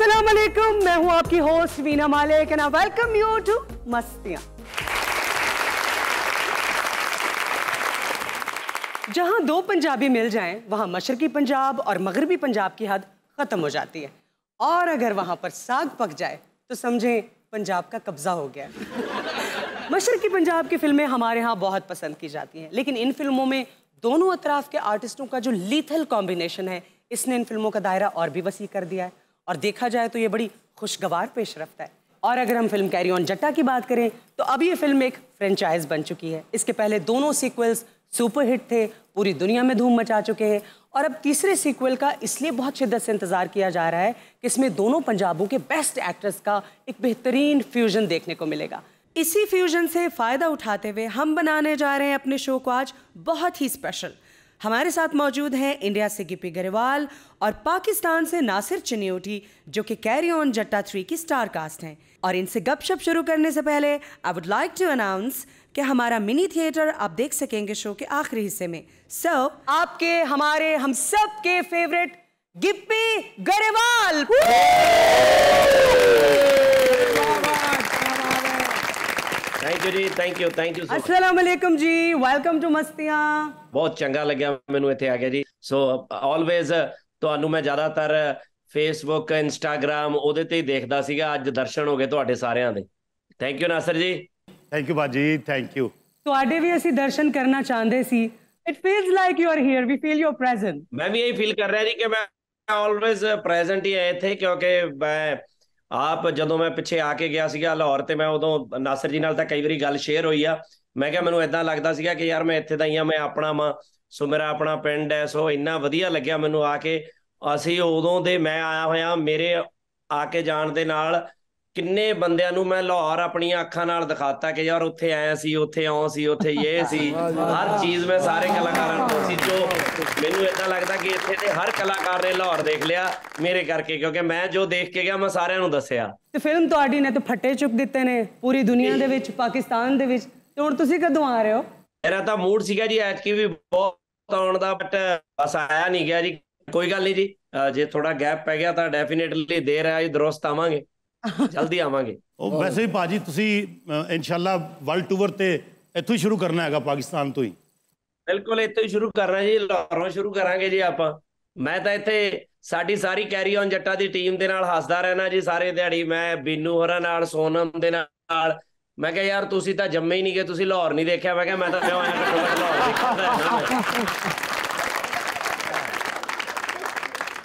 अस्सलाम वालेकुम, मैं हूं आपकी host Veena Malik and I welcome you to मस्तियां, जहां दो पंजाबी मिल जाएं वहां मशरकी पंजाब और मगरबी पंजाब की हद खत्म हो जाती है। और अगर वहां पर साग पक जाए तो समझें पंजाब का कब्जा हो गया। मशरकी पंजाब की फिल्में हमारे यहाँ बहुत पसंद की जाती हैं, लेकिन इन फिल्मों में दोनों अतराफ के आर्टिस्टों का जो लीथल कॉम्बिनेशन है, इसने इन फिल्मों का दायरा और भी वसी कर दिया है। और देखा जाए तो ये बड़ी खुशगवार पेशरफ्त है। और अगर हम फिल्म कैरी ऑन जट्टा की बात करें तो अब ये फिल्म एक फ्रेंचाइज बन चुकी है। इसके पहले दोनों सीक्वल्स सुपरहिट थे, पूरी दुनिया में धूम मचा चुके हैं। और अब तीसरे सीक्वल का इसलिए बहुत शिद्दत से इंतज़ार किया जा रहा है कि इसमें दोनों पंजाबों के बेस्ट एक्टर्स का एक बेहतरीन फ्यूजन देखने को मिलेगा। इसी फ्यूजन से फ़ायदा उठाते हुए हम बनाने जा रहे हैं अपने शो को आज बहुत ही स्पेशल। हमारे साथ मौजूद हैं इंडिया से गिपी ग्रेवाल और पाकिस्तान से नासिर चिन्योटी, जो कि कैरी ऑन जट्टा 3 की स्टार कास्ट हैं। और इनसे गपशप शुरू करने से पहले I would like to announce कि हमारा मिनी थिएटर आप देख सकेंगे शो के आखिरी हिस्से में। सो आपके हमारे हम सब के favourite Gippy Grewal. Thank you जी, थैंक यू। अस्सलाम वालेकुम जी, वेलकम टू मस्तियां। बहुत चंगा लग्या मैनू इत्थे आ गया जी। सो ऑलवेज ਤੁਹਾਨੂੰ मैं ज्यादातर फेसबुक इंस्टाग्राम ਉਹਦੇ ਤੇ ਹੀ ਦੇਖਦਾ ਸੀਗਾ, ਅੱਜ ਦਰਸ਼ਨ ਹੋ ਗਏ ਤੁਹਾਡੇ ਸਾਰਿਆਂ ਦੇ। Thank you Nasir ji. Thank you बाजी, थैंक यू। ਤੁਹਾਡੇ ਵੀ ਅਸੀਂ ਦਰਸ਼ਨ ਕਰਨਾ ਚਾਹੁੰਦੇ ਸੀ। It feels like you are here, we feel your present. ਮੈਂ ਵੀ ਇਹੀ ਫੀਲ ਕਰ ਰਿਹਾ ਜੀ ਕਿ ਮੈਂ ਆਲਵੇਜ਼ ਪ੍ਰੈਜ਼ੈਂਟ ਹੀ ਆਏ ਥੇ, ਕਿਉਂਕਿ ਮੈਂ ਆਪ ਜਦੋਂ ਮੈਂ ਪਿੱਛੇ ਆ ਕੇ ਗਿਆ ਸੀਗਾ ਲਾਹੌਰ ਤੇ, ਮੈਂ ਉਦੋਂ ਨਾਸਿਰ ਜੀ ਨਾਲ ਤਾਂ ਕਈ ਵਾਰੀ ਗੱਲ ਸ਼ੇਅਰ ਹੋਈ ਆ। ਮੈਂ ਕਿਹਾ ਮੈਨੂੰ ਇਦਾਂ ਲੱਗਦਾ ਸੀਗਾ ਕਿ ਯਾਰ ਮੈਂ ਇੱਥੇ ਦਾ ਹੀ ਆ, ਮੈਂ ਆਪਣਾ ਮਾਂ, ਸੋ ਮੇਰਾ ਆਪਣਾ ਪਿੰਡ ਹੈ। ਸੋ ਇੰਨਾ ਵਧੀਆ ਲੱਗਿਆ ਮੈਨੂੰ ਆ ਕੇ। ਅਸੀਂ ਉਦੋਂ ਦੇ ਮੈਂ ਆਇਆ ਹੋਇਆ, ਮੇਰੇ ਆ ਕੇ ਜਾਣ ਦੇ ਨਾਲ ਕਿੰਨੇ ਬੰਦਿਆਂ ਨੂੰ ਮੈਂ ਲਾਹੌਰ ਆਪਣੀਆਂ ਅੱਖਾਂ ਨਾਲ ਦਿਖਾਤਾ ਕਿ ਯਾਰ ਉੱਥੇ ਆਇਆ ਸੀ, ਉੱਥੇ ਆਉਂ ਸੀ, ਉੱਥੇ ਇਹ ਸੀ। ਹਰ ਚੀਜ਼ ਮੈਂ ਸਾਰੇ ਕਲਾਕਾਰਾਂ ਨੂੰ ਸੀ, ਜੋ ਮੈਨੂੰ ਇਦਾਂ ਲੱਗਦਾ ਕਿ ਇੱਥੇ ਦੇ ਹਰ ਕਲਾਕਾਰ ਨੇ ਲਾਹੌਰ ਦੇਖ ਲਿਆ ਮੇਰੇ ਕਰਕੇ, ਕਿਉਂਕਿ ਮੈਂ ਜੋ ਦੇਖ ਕੇ ਗਿਆ ਮੈਂ ਸਾਰਿਆਂ ਨੂੰ ਦੱਸਿਆ। ਤੇ ਫਿਲਮ ਤੁਹਾਡੀ ਨੇ ਤਾਂ ਫੱਟੇ ਚੁੱਕ ਦਿੱਤੇ ਨੇ ਪੂਰੀ ਦੁਨੀਆ ਦੇ ਵਿੱਚ, ਪਾਕਿਸਤਾਨ ਦੇ ਵਿੱਚ। ਤੇ ਹੁਣ ਤੁਸੀਂ ਕਦੋਂ ਆ ਰਹੇ ਹੋ? ਮੇਰਾ ਤਾਂ ਮੂਡ ਸੀਗਾ ਜੀ ਐਤਕੀ ਵੀ ਬਹੁਤ ਆਉਣ ਦਾ, ਬਟ ਬਸ ਆਇਆ ਨਹੀਂ ਗਿਆ ਜੀ। ਕੋਈ ਗੱਲ ਨਹੀਂ ਜੀ, ਜੇ ਥੋੜਾ ਗੈਪ ਪੈ ਗਿਆ ਤਾਂ ਡੈਫੀਨੇਟਲੀ ਦੇਰ ਹੈ, ਦਰੁਸਤ ਆਵਾਂਗੇ, जल्दी आवांगे। वैसे भी भाजी तुसी इंशाल्लाह वर्ल्ड टूर ते इत्थों ही शुरू करना है, पाकिस्तान तो ही। बिल्कुल इत्थों ही शुरू करना जी, लाहौरों शुरू करांगे जी आपां। मैं तां इत्थे साडी सारी कैरी ऑन जट्टा दी टीम दे नाल हसदा रहना जी सारे दिहाड़ी। मैं बीनू होरां नाल, सोनम दे नाल, मैं कहा यार तुसी तां जम्मे ही नहीं गए, तुसी लाहौर नहीं देखिया। मैं कहा मैं तां आया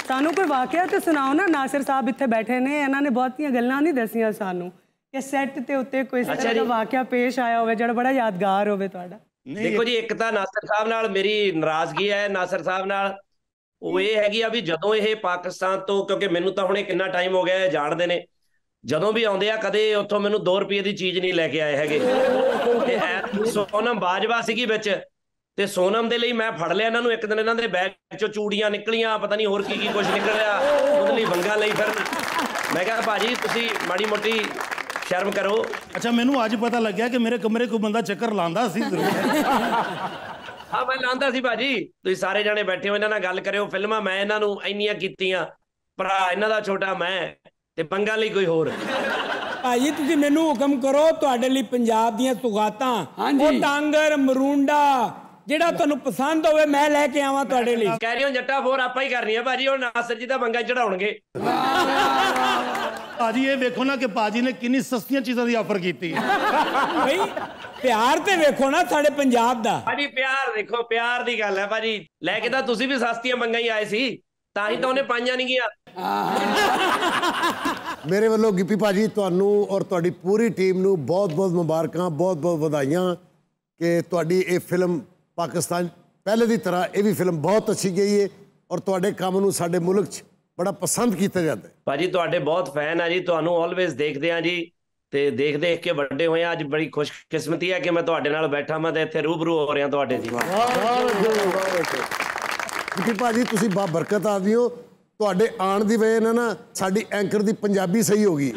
ਸਾਨੂੰ ਕੋਈ ਵਾਕਿਆ ਤੇ ਸੁਣਾਓ ਨਾ। ਨਾਸਿਰ ਸਾਹਿਬ ਇੱਥੇ ਬੈਠੇ ਨੇ, ਇਹਨਾਂ ਨੇ ਬਹੁਤੀਆਂ ਗੱਲਾਂ ਨਹੀਂ ਦੱਸੀਆਂ ਸਾਨੂੰ ਕਿ ਸੈੱਟ ਤੇ ਉੱਤੇ ਕੋਈ ਇਸ ਤਰ੍ਹਾਂ ਦਾ ਵਾਕਿਆ ਪੇਸ਼ ਆਇਆ ਹੋਵੇ ਜਿਹੜਾ ਬੜਾ ਯਾਦਗਾਰ ਹੋਵੇ ਤੁਹਾਡਾ। ਦੇਖੋ ਜੀ, ਇੱਕ ਤਾਂ ਨਾਸਿਰ ਸਾਹਿਬ ਨਾਲ ਮੇਰੀ ਨਾਰਾਜ਼ਗੀ ਹੈ ਨਾਸਿਰ ਸਾਹਿਬ ਨਾਲ, ਉਹ ਇਹ ਹੈਗੀ ਆ ਵੀ ਜਦੋਂ ਇਹ ਪਾਕਿਸਤਾਨ ਤੋਂ, ਕਿਉਂਕਿ ਮੈਨੂੰ ਤਾਂ ਹੁਣੇ ਕਿੰਨਾ ਟਾਈਮ ਹੋ ਗਿਆ ਜਾਣਦੇ ਨੇ, ਜਦੋਂ ਵੀ ਆਉਂਦੇ ਆ ਕਦੇ ਉੱਥੋਂ ਮੈਨੂੰ 2 ਰੁਪਏ ਦੀ ਚੀਜ਼ ਨਹੀਂ ਲੈ ਕੇ ਆਏ ਹੈਗੇ। ਤੇ ਐ ਸੋਨਮ ਬਾਜਵਾ ਸੀਗੀ ਵਿੱਚ, ਤੇ ਸੋਨਮ ਦੇ ਲਈ ਮੈਂ ਫੜ ਲਿਆ ਇਹਨਾਂ ਨੂੰ। ਇੱਕ ਦਿਨ ਇਹਨਾਂ ਦੇ ਬੈਗ ਚੋਂ ਚੂੜੀਆਂ ਨਿਕਲੀਆਂ, ਪਤਾ ਨਹੀਂ ਹੋਰ ਕੀ ਕੀ ਕੁਝ ਨਿਕਲਿਆ, ਉਹਦੇ ਲਈ ਵੰਗਾ ਲਈ ਫਿਰ। ਮੈਂ ਕਿਹਾ ਭਾਜੀ ਤੁਸੀਂ ਮਾੜੀ ਮੋਟੀ ਸ਼ਰਮ ਕਰੋ। ਅੱਛਾ, ਮੈਨੂੰ ਅੱਜ ਪਤਾ ਲੱਗਿਆ ਕਿ ਮੇਰੇ ਕਮਰੇ ਕੋਈ ਬੰਦਾ ਚੱਕਰ ਲਾਉਂਦਾ ਸੀ। ਹਾਂ ਮੈਂ ਲਾਉਂਦਾ ਸੀ ਭਾਜੀ। ਤੁਸੀਂ ਸਾਰੇ ਜਾਣੇ ਬੈਠੇ ਹੋ, ਇਹਨਾਂ ਨਾਲ ਗੱਲ ਕਰਿਓ। ਫਿਲਮਾਂ ਮੈਂ ਇਹਨਾਂ ਨੂੰ ਇੰਨੀਆਂ ਕੀਤੀਆਂ, ਭਰਾ ਇਹਨਾਂ ਦਾ ਛੋਟਾ ਮੈਂ, ਤੇ ਵੰਗਾ ਲਈ ਕੋਈ ਹੋਰ। ਭਾਜੀ ਤੁਸੀਂ ਮੈਨੂੰ ਹੁਕਮ ਕਰੋ, ਤੁਹਾਡੇ ਲਈ ਪੰਜਾਬ ਦੀਆਂ ਸੁਗਾਤਾਂ, ਉਹ ਟਾਂਗਰ ਮਰੂੰਡਾ ਜਿਹੜਾ ਤੁਹਾਨੂੰ ਪਸੰਦ ਹੋਵੇ ਮੈਂ ਲੈ ਕੇ ਆਵਾਂ ਤੁਹਾਡੇ ਲਈ। ਕਹਿ ਰਹੇ ਹੋ ਜੱਟਾ 4 ਆਪਾਂ ਹੀ ਕਰਨੀ ਆ ਭਾਜੀ, ਉਹ ਨਾਸਿਰ ਜੀ ਦਾ ਬੰਗਾ ਚੜਾਉਣਗੇ। ਭਾਜੀ ਇਹ ਵੇਖੋ ਨਾ ਕਿ ਭਾਜੀ ਨੇ ਕਿੰਨੀ ਸਸਤੀਆਂ ਚੀਜ਼ਾਂ ਦੀ ਆਫਰ ਕੀਤੀ ਹੈ। ਭਾਈ ਪਿਆਰ ਤੇ ਵੇਖੋ ਨਾ ਸਾਡੇ ਪੰਜਾਬ ਦਾ। ਭਾਜੀ ਪਿਆਰ ਦੇਖੋ, ਪਿਆਰ ਦੀ ਗੱਲ ਹੈ ਭਾਜੀ। ਲੈ ਕੇ ਤਾਂ ਤੁਸੀਂ ਵੀ ਸਸਤੀਆਂ ਮੰਗਾਂ ਹੀ ਆਏ ਸੀ, ਤਾਂ ਹੀ ਤਾਂ ਉਹਨੇ ਪਾਈਆਂ ਨਹੀਂ ਗਿਆ। ਮੇਰੇ ਵੱਲੋਂ ਗਿੱਪੀ ਭਾਜੀ ਤੁਹਾਨੂੰ ਔਰ ਤੁਹਾਡੀ ਪੂਰੀ ਟੀਮ ਨੂੰ ਬਹੁਤ-ਬਹੁਤ ਮੁਬਾਰਕਾਂ, ਬਹੁਤ-ਬਹੁਤ ਵਧਾਈਆਂ ਕਿ ਤੁਹਾਡੀ ਇਹ ਫਿਲਮ पाकिस्तान पहले की तरह यह भी फिल्म बहुत अच्छी गई है और तुहाडे काम नूं साडे मुल्क च बड़ा पसंद किया जाता है। भाजी तुहाडे बहुत फैन है जी, तुहानूं ऑलवेज देखते हैं जी, तो देख के बड़े हुए हैं। अज बड़ी खुशकिस्मती है कि मैं तुहाडे नाल बैठा, मैं इत्थे रूबरू हो रहा तुहाडे जी। क्योंकि भाजी तुसीं बाबरकत आदमी हो, तुहाडे आण दी वजह नाल ना साडी एंकर दी पंजाबी सही हो गई।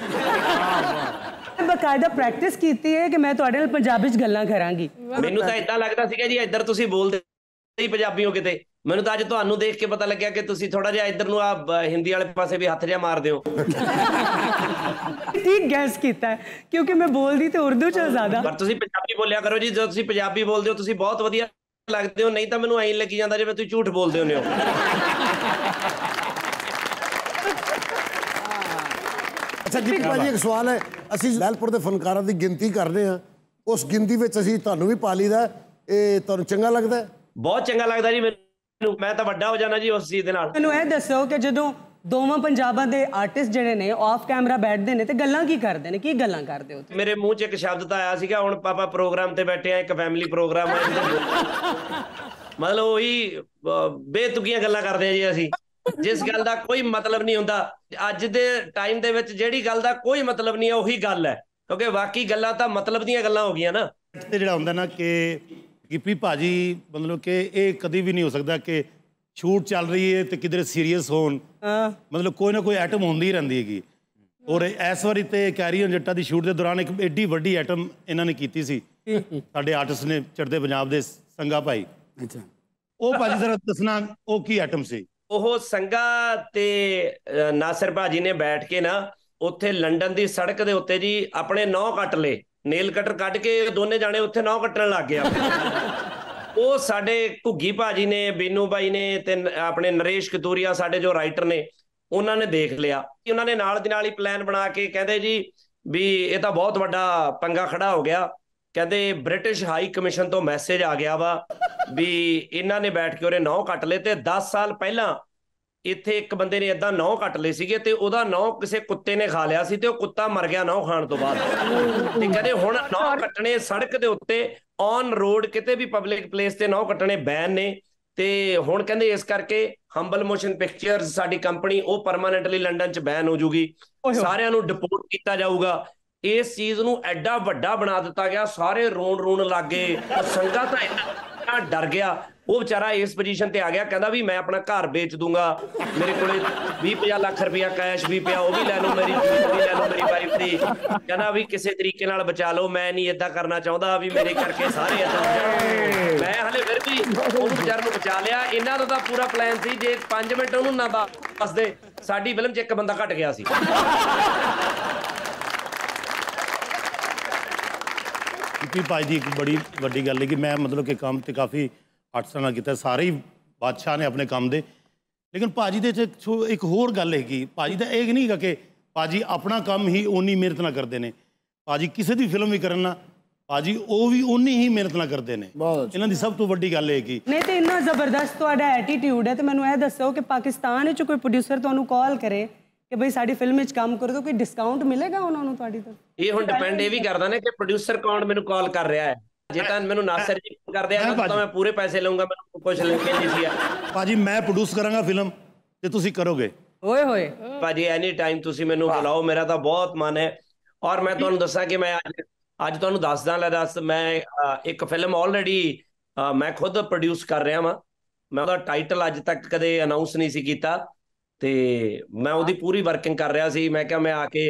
ਕਾਇਦਾ ਪ੍ਰੈਕਟਿਸ ਕੀਤੀ ਹੈ ਕਿ ਮੈਂ ਤੁਹਾਡੇ ਨਾਲ ਪੰਜਾਬੀ ਚ ਗੱਲਾਂ ਕਰਾਂਗੀ। ਮੈਨੂੰ ਤਾਂ ਇਦਾਂ ਲੱਗਦਾ ਸੀਗਾ ਜੀ ਇੱਧਰ ਤੁਸੀਂ ਬੋਲਦੇ पंजाबी हो किते मैनूं तां अज तुहानूं देख के पता लग्या कि तुसीं थोड़ा जिहा इधर नूं आ हिंदी वाले पासे भी हथ जिहा मारदे हो। ठीक गैस कीता है क्योंकि मैं बोलदी ते उर्दू च ज्यादा पर तुसीं पंजाबी बोलिया करो जी। जो तुसीं पंजाबी बोलदे हो तुसीं बहुत वधिया लगदे हो, नहीं तां मैनूं ऐं लगी जांदा जिवें तुसीं झूठ बोलदे होने हो। अच्छा जी भाजी एक सवाल है, असीं लैलपुर दे फनकारां दी गिनती कर रहे हैं, उस गिनती विच असीं तुहानूं भी पा लईदा है। ये तुहानूं चंगा लगदा है? बहुत चंगा लगदा जी मैनूं, मैं तां वड्डा हो जाना जी उस चीज़ दे नाल। मैनूं इह दस्सो कि जदों दोवां पंजाबां दे आर्टिस्ट जिहड़े ने ऑफ कैमरा बैठदे ने ते गल्लां की करदे ने, की गल्लां करदे हो? मेरे मूंह च एक शब्द तां आया सीगा, हुण पापा प्रोग्राम ते बैठे आ, एक फैमिली प्रोग्राम है, मतलब ओही बेतुकियां गल्लां करदे आ जी असीं, जिस गल का कोई मतलब नहीं हुंदा। अज दे टाइम दे विच जिहड़ी गल दा कोई मतलब नहीं है उही गल है, क्योंकि बाकी गल्लां तां मतलब दी गल्लां हो गईयां ना। ते जिहड़ा हुंदा ना कि गिप्पी भाजी मतलब कि ये कदी भी नहीं हो सकता कि शूट चल रही है तो किधरे सीरीयस होन, मतलब कोई ना कोई आइटम होंदी ही रहिंदी हैगी। और इस बारी तो कैरी ऑन जट्टा की शूट के दौरान एक एड्डी वड्डी आइटम इन्होंने की सी, साडे आर्टिस्ट ने चढ़दे पंजाब दे संगा भाई। अच्छा वह भाजी जरा दसना वह की आइटम सी? ਉਹ ਸੰਗਾ ਤੇ ਨਾਸਰ ਭਾਜੀ ਨੇ ਬੈਠ ਕੇ ਨਾ ਉੱਥੇ ਲੰਡਨ ਦੀ ਸੜਕ ਦੇ ਉੱਤੇ ਜੀ ਆਪਣੇ ਨੌ ਕੱਟ ਲਏ, ਨੇਲ ਕਟਰ ਕੱਢ ਕੇ ਦੋਨੇ ਜਾਣੇ ਉੱਥੇ ਨੌ ਕੱਟਣ ਲੱਗ ਗਏ। ਉਹ ਸਾਡੇ ਘੁੱਗੀ ਭਾਜੀ ਨੇ, ਬੀਨੂ ਬਾਈ ਨੇ ਤੇ ਆਪਣੇ ਨਰੇਸ਼ ਕਤੂਰੀਆ ਸਾਡੇ ਜੋ ਰਾਈਟਰ ਨੇ ਉਹਨਾਂ ਨੇ ਦੇਖ ਲਿਆ। ਉਹਨਾਂ ਨੇ ਨਾਲ ਦੀ ਨਾਲ ਹੀ ਪਲਾਨ ਬਣਾ ਕੇ ਕਹਿੰਦੇ ਜੀ ਵੀ ਇਹ ਤਾਂ ਬਹੁਤ ਵੱਡਾ ਪੰਗਾ ਖੜਾ ਹੋ ਗਿਆ। ਕਹਿੰਦੇ ਬ੍ਰਿਟਿਸ਼ ਹਾਈ ਕਮਿਸ਼ਨ ਤੋਂ ਮੈਸੇਜ ਆ ਗਿਆ ਵਾ ਵੀ ਇਹਨਾਂ ਨੇ ਬੈਠ ਕੇ ਉਹਨੇ ਨੌ ਕੱਟ ਲਏ ਤੇ 10 ਸਾਲ ਪਹਿਲਾਂ ਇੱਥੇ ਇੱਕ ਬੰਦੇ ਨੇ ਇਦਾਂ ਨੌ ਕੱਟ ਲਏ ਸੀਗੇ ਤੇ ਉਹਦਾ ਨੌ ਕਿਸੇ ਕੁੱਤੇ ਨੇ ਖਾ ਲਿਆ ਸੀ ਤੇ ਉਹ ਕੁੱਤਾ ਮਰ ਗਿਆ ਨੌ ਖਾਣ ਤੋਂ ਬਾਅਦ। ਤੇ ਕਹਿੰਦੇ ਹੁਣ ਨੌ ਕੱਟਣੇ ਸੜਕ ਦੇ ਉੱਤੇ ਔਨ ਰੋਡ ਕਿਤੇ ਵੀ ਪਬਲਿਕ ਪਲੇਸ ਤੇ ਨੌ ਕੱਟਣੇ ਬੈਨ ਨੇ। ਤੇ ਹੁਣ ਕਹਿੰਦੇ ਇਸ ਕਰਕੇ ਹੰਬਲ ਮੋਸ਼ਨ ਪਿਕਚਰਸ ਸਾਡੀ ਕੰਪਨੀ ਉਹ ਪਰਮਾਨੈਂਟਲੀ ਲੰਡਨ ਚ ਬੈਨ ਹੋ ਜੂਗੀ, ਸਾਰਿਆਂ ਨੂੰ ਡਿਪੋਰਟ ਕੀਤਾ ਜਾਊਗਾ। इस चीज नूं एडा वड्डा बना दिता गया, सारे रोन रोन लग गए। संघा तां इन्ना डर गया, वो बेचारा इस पोजीशन ते आ गया, कहंदा भी मैं अपना घर बेच दूंगा, मेरे कोल 20-50 लाख रुपया कैश भी पिया, वो भी लै लो, मेरी भी लै लो, मेरी वाइफ दी, कहंदा भी किसी तरीके नाल बचा लो, मैं नहीं इदा करना चाहता भी मेरे करके सारे इदा हो जाए। मैं हाले फिर भी उस बेचारे नूं बचा लिया। इन्हां दा पूरा प्लान सी जे 5 मिनट उहनूं ना दस दे साडी फिल्म च एक बंदा घट गया सी। गिप्पी भाजी एक बड़ी वड्डी गल है कि मैं मतलब कि काम तो काफ़ी आर्टिस्टां नाल कीता, सारे ही बादशाह ने अपने काम दे, लेकिन भाजी दे एक होर गल है कि भाजी दा एक नहीं है कि भाजी अपना काम ही ओनी मेहनत ना करते हैं। भाजी किसी की फिल्म भी करना भाजी वह भी ओनी ही मेहनत ना करते हैं। इन्हों की सब तो वड्डी गल है कि नहीं तो इन्ना जबरदस्त तुहाडा एटीट्यूड है। तो मैं ये दसो कि पाकिस्तान विच कोई प्रोड्यूसर तुहानूं कॉल करे कि भाई साड़ी फिल्म विच काम करो तो कोई डिस्काउंट मिलेगा उन्होंने ਤੁਹਾडी तरफ? ਇਹ ਹੁਣ ਡਿਪੈਂਡ ਇਹ ਵੀ ਕਰਦਾ ਨਾ ਕਿ ਪ੍ਰੋਡਿਊਸਰ ਕੌਣ ਮੈਨੂੰ ਕਾਲ ਕਰ ਰਿਹਾ ਹੈ। ਜੇ ਤਾਂ ਮੈਨੂੰ ਨਾਸਰ ਜੀ ਕਰਦੇ ਆ ਤਾਂ ਮੈਂ ਪੂਰੇ ਪੈਸੇ ਲਵਾਂਗਾ, ਮੈਨੂੰ ਕੁਝ ਲੈ ਕੇ ਨਹੀਂ ਸੀ ਆ ਭਾਜੀ, ਮੈਂ ਪ੍ਰੋਡਿਊਸ ਕਰਾਂਗਾ ਫਿਲਮ ਤੇ ਤੁਸੀਂ ਕਰੋਗੇ? ਓਏ ਹੋਏ ਭਾਜੀ ਐਨੀ ਟਾਈਮ ਤੁਸੀਂ ਮੈਨੂੰ ਬੁਲਾਓ, ਮੇਰਾ ਤਾਂ ਬਹੁਤ ਮਨ ਹੈ। ਔਰ ਮੈਂ ਤੁਹਾਨੂੰ ਦੱਸਾਂ ਕਿ ਮੈਂ ਅੱਜ ਤੁਹਾਨੂੰ ਦੱਸਦਾ ਲਰਸ, ਮੈਂ ਇੱਕ ਫਿਲਮ ਆਲਰੇਡੀ ਮੈਂ ਖੁਦ ਪ੍ਰੋਡਿਊਸ ਕਰ ਰਿਹਾ ਹਾਂ। ਮੈਂ ਉਹਦਾ ਟਾਈਟਲ ਅੱਜ ਤੱਕ ਕਦੇ ਅਨਾਉਂਸ ਨਹੀਂ ਸੀ ਕੀਤਾ ਤੇ ਮੈਂ ਉਹਦੀ ਪੂਰੀ ਵਰਕਿੰਗ ਕਰ ਰਿਹਾ ਸੀ। ਮੈਂ ਕਿਹਾ ਮੈਂ ਆ ਕੇ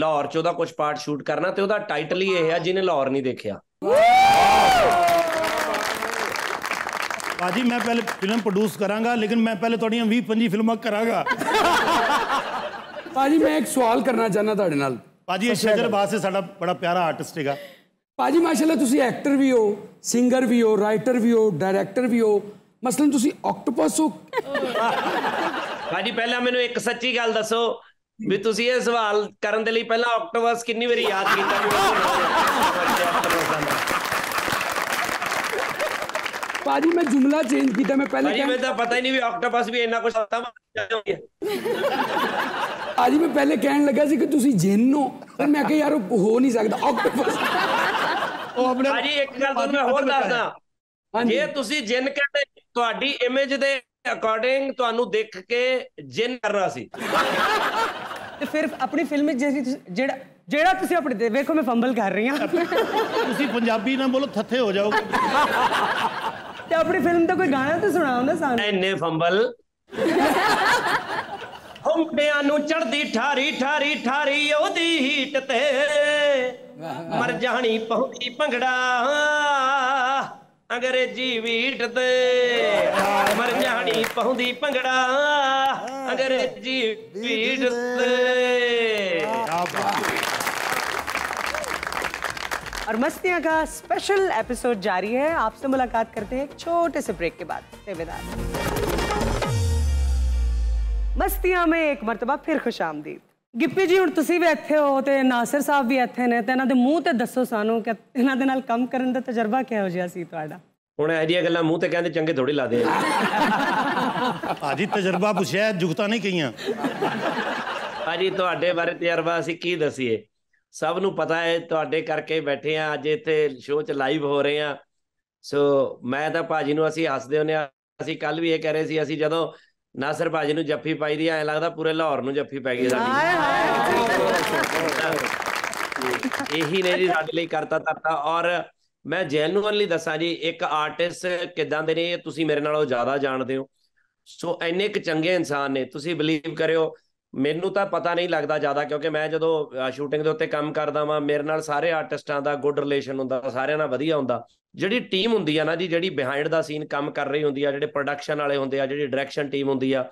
ਲਾਹੌਰ ਚ ਉਹਦਾ ਕੁਝ ਪਾਰਟ ਸ਼ੂਟ ਕਰਨਾ ਤੇ ਉਹਦਾ ਟਾਈਟਲ ਹੀ ਇਹ ਹੈ ਜਿਹਨੇ ਲਾਹੌਰ ਨਹੀਂ ਦੇਖਿਆ। ਭਾਜੀ ਮੈਂ ਪਹਿਲੇ ਫਿਲਮ ਪ੍ਰੋਡਿਊਸ ਕਰਾਂਗਾ, ਲੇਕਿਨ ਮੈਂ ਪਹਿਲੇ ਤੁਹਾਡੀਆਂ 20-25 ਫਿਲਮਾਂ ਕਰਾਂਗਾ। ਭਾਜੀ ਮੈਂ ਇੱਕ ਸਵਾਲ ਕਰਨਾ ਚਾਹੁੰਦਾ ਤੁਹਾਡੇ ਨਾਲ। ਭਾਜੀ ਇਹ ਸ਼ੇਦਰ ਬਾਸੇ ਸਾਡਾ ਬੜਾ ਪਿਆਰਾ ਆਰਟਿਸਟ ਹੈਗਾ। ਭਾਜੀ ਮਾਸ਼ਾਅੱਲਾ ਤੁਸੀਂ ਐਕਟਰ ਵੀ ਹੋ, ਸਿੰਗਰ ਵੀ ਹੋ, ਰਾਈਟਰ ਵੀ ਹੋ, ਡਾਇਰੈਕਟਰ ਵੀ ਹੋ, ਮਸਲਨ ਤੁਸੀਂ ਆਕਟੋਪਸ ਹੋ। ਭਾਜੀ ਪਹਿਲਾਂ ਮੈਨੂੰ ਇੱਕ ਸੱਚੀ ਗੱਲ ਦੱਸੋ ਵੀ ਤੁਸੀਂ ਇਹ ਸਵਾਲ ਕਰਨ ਦੇ ਲਈ ਪਹਿਲਾਂ ਆਕਟੋਪਸ ਕਿੰਨੀ ਵਾਰੀ ਯਾਦ ਕੀਤਾ? ਭਾਜੀ ਮੈਂ ਜੁਮਲਾ ਚੇਂਜ ਕੀਤਾ, ਮੈਂ ਪਹਿਲਾਂ ਭਾਜੀ ਮੈਨੂੰ ਤਾਂ ਪਤਾ ਹੀ ਨਹੀਂ ਵੀ ਆਕਟੋਪਸ ਵੀ ਇੰਨਾ ਕੁਝ ਹੁੰਦਾ। ਭਾਜੀ ਮੈਂ ਪਹਿਲੇ ਕਹਿਣ ਲੱਗਾ ਸੀ ਕਿ ਤੁਸੀਂ ਜਿੰਨ ਹੋ, ਪਰ ਮੈਂ ਕਿਹਾ ਯਾਰ ਉਹ ਹੋ ਨਹੀਂ ਸਕਦਾ ਆਕਟੋਪਸ। ਉਹ ਆਪਣੇ ਭਾਜੀ ਇੱਕ ਗੱਲ ਤੁਹਾਨੂੰ ਮੈਂ ਹੋਰ ਦੱਸਦਾ, ਜੇ ਤੁਸੀਂ ਜਿੰਨ ਕਹਿੰਦੇ ਤੁਹਾਡੀ ਇਮੇਜ ਦੇ ਅਕੋਰਡਿੰਗ ਤੁਹਾਨੂੰ ਦੇਖ ਕੇ ਜਿੰਨ ਕਰਨਾ ਸੀ। ਤੇ ਫਿਰ ਆਪਣੀ ਫਿਲਮ ਵਿੱਚ ਜਿਹੜਾ ਜਿਹੜਾ ਤੁਸੀਂ ਆਪਣੇ ਵੇਖੋ ਮੈਂ ਫੰਬਲ ਕਰ ਰਹੀ ਹਾਂ, ਤੁਸੀਂ ਪੰਜਾਬੀ ਨਾ ਬੋਲੋ ਥੱਥੇ ਹੋ ਜਾਓਗੇ। ਤੇ ਆਪਣੀ ਫਿਲਮ ਦਾ ਕੋਈ ਗਾਣਾ ਤਾਂ ਸੁਣਾਓ ਨਾ ਸਾਨੂੰ। ਐਨੇ ਫੰਬਲ ਹੁੰਡਿਆਂ ਨੂੰ ਚੜਦੀ ਠਾਰੀ ਠਾਰੀ ਠਾਰੀ ਉਹਦੀ ਹੀਟ ਤੇ ਮਰ ਜਾਣੀ ਪਹੁੰਚੀ ਭੰਗੜਾ अंग्रेजी वीट दे मर जानी पहुंदी भंगड़ा अंग्रेजी वीट दे। और मस्तियां का स्पेशल एपिसोड जारी है। आपसे मुलाकात करते हैं एक छोटे से ब्रेक के बाद। मस्तियां में एक मरतबा फिर खुश आमदीद। गिप्पी जी हुण तुसीं भी इत्थे हो ते नासिर साहब भी इत्थे ने ते इन्हां दे मूँह ते दस्सो सानूं कि इन्हां दे नाल कम करन दा तजर्बा किहो जिहा सी तुहाडा? हुण इह जिहियां गल्लां मूँह ते कहंदे चंगे थोड़ी ला दे भाजी। तजर्बा पुछिया जुगता नहीं कहियां भाजी। तुहाडे बारे तजर्बा असीं की दसीए, सब नूं पता है तुहाडे करके बैठे आ अज इत्थे शो च लाइव हो रहे आ। सो मैं तां भाजी नूं असीं हसदे हुंदे आ। असीं कल भी इह कह रहे सी, असीं जदों नासिर भाजी नूं जफ्फी पाई दी ऐ लगदा पूरे लाहौर नूं जफ्फी पै गई साडी। यही ने जी साडे लई करता धरता। और मैं जेन्युइनली दसां जी एक आर्टिस्ट किदां दे ने तुसीं मेरे नालों ज़्यादा जानदे हो। सो इन्ने क चंगे इंसान ने, तुसीं बिलीव करियो मैनूं तां पता नहीं लगदा ज़्यादा, क्योंकि मैं जदों शूटिंग दे उत्ते काम करदा वां मेरे नाल सारे आर्टिस्टां दा गुड रिलेशन हुंदा, सारिआं नाल वधिया हुंदा। ਜਿਹੜੀ ਟੀਮ ਹੁੰਦੀ ਆ ਨਾ ਜੀ, ਜਿਹੜੀ ਬਿਹਾਈਂਡ ਦਾ ਸੀਨ ਕੰਮ ਕਰ ਰਹੀ ਹੁੰਦੀ ਆ, ਜਿਹੜੇ ਪ੍ਰੋਡਕਸ਼ਨ ਵਾਲੇ ਹੁੰਦੇ ਆ, ਜਿਹੜੀ ਡਾਇਰੈਕਸ਼ਨ ਟੀਮ ਹੁੰਦੀ ਆ,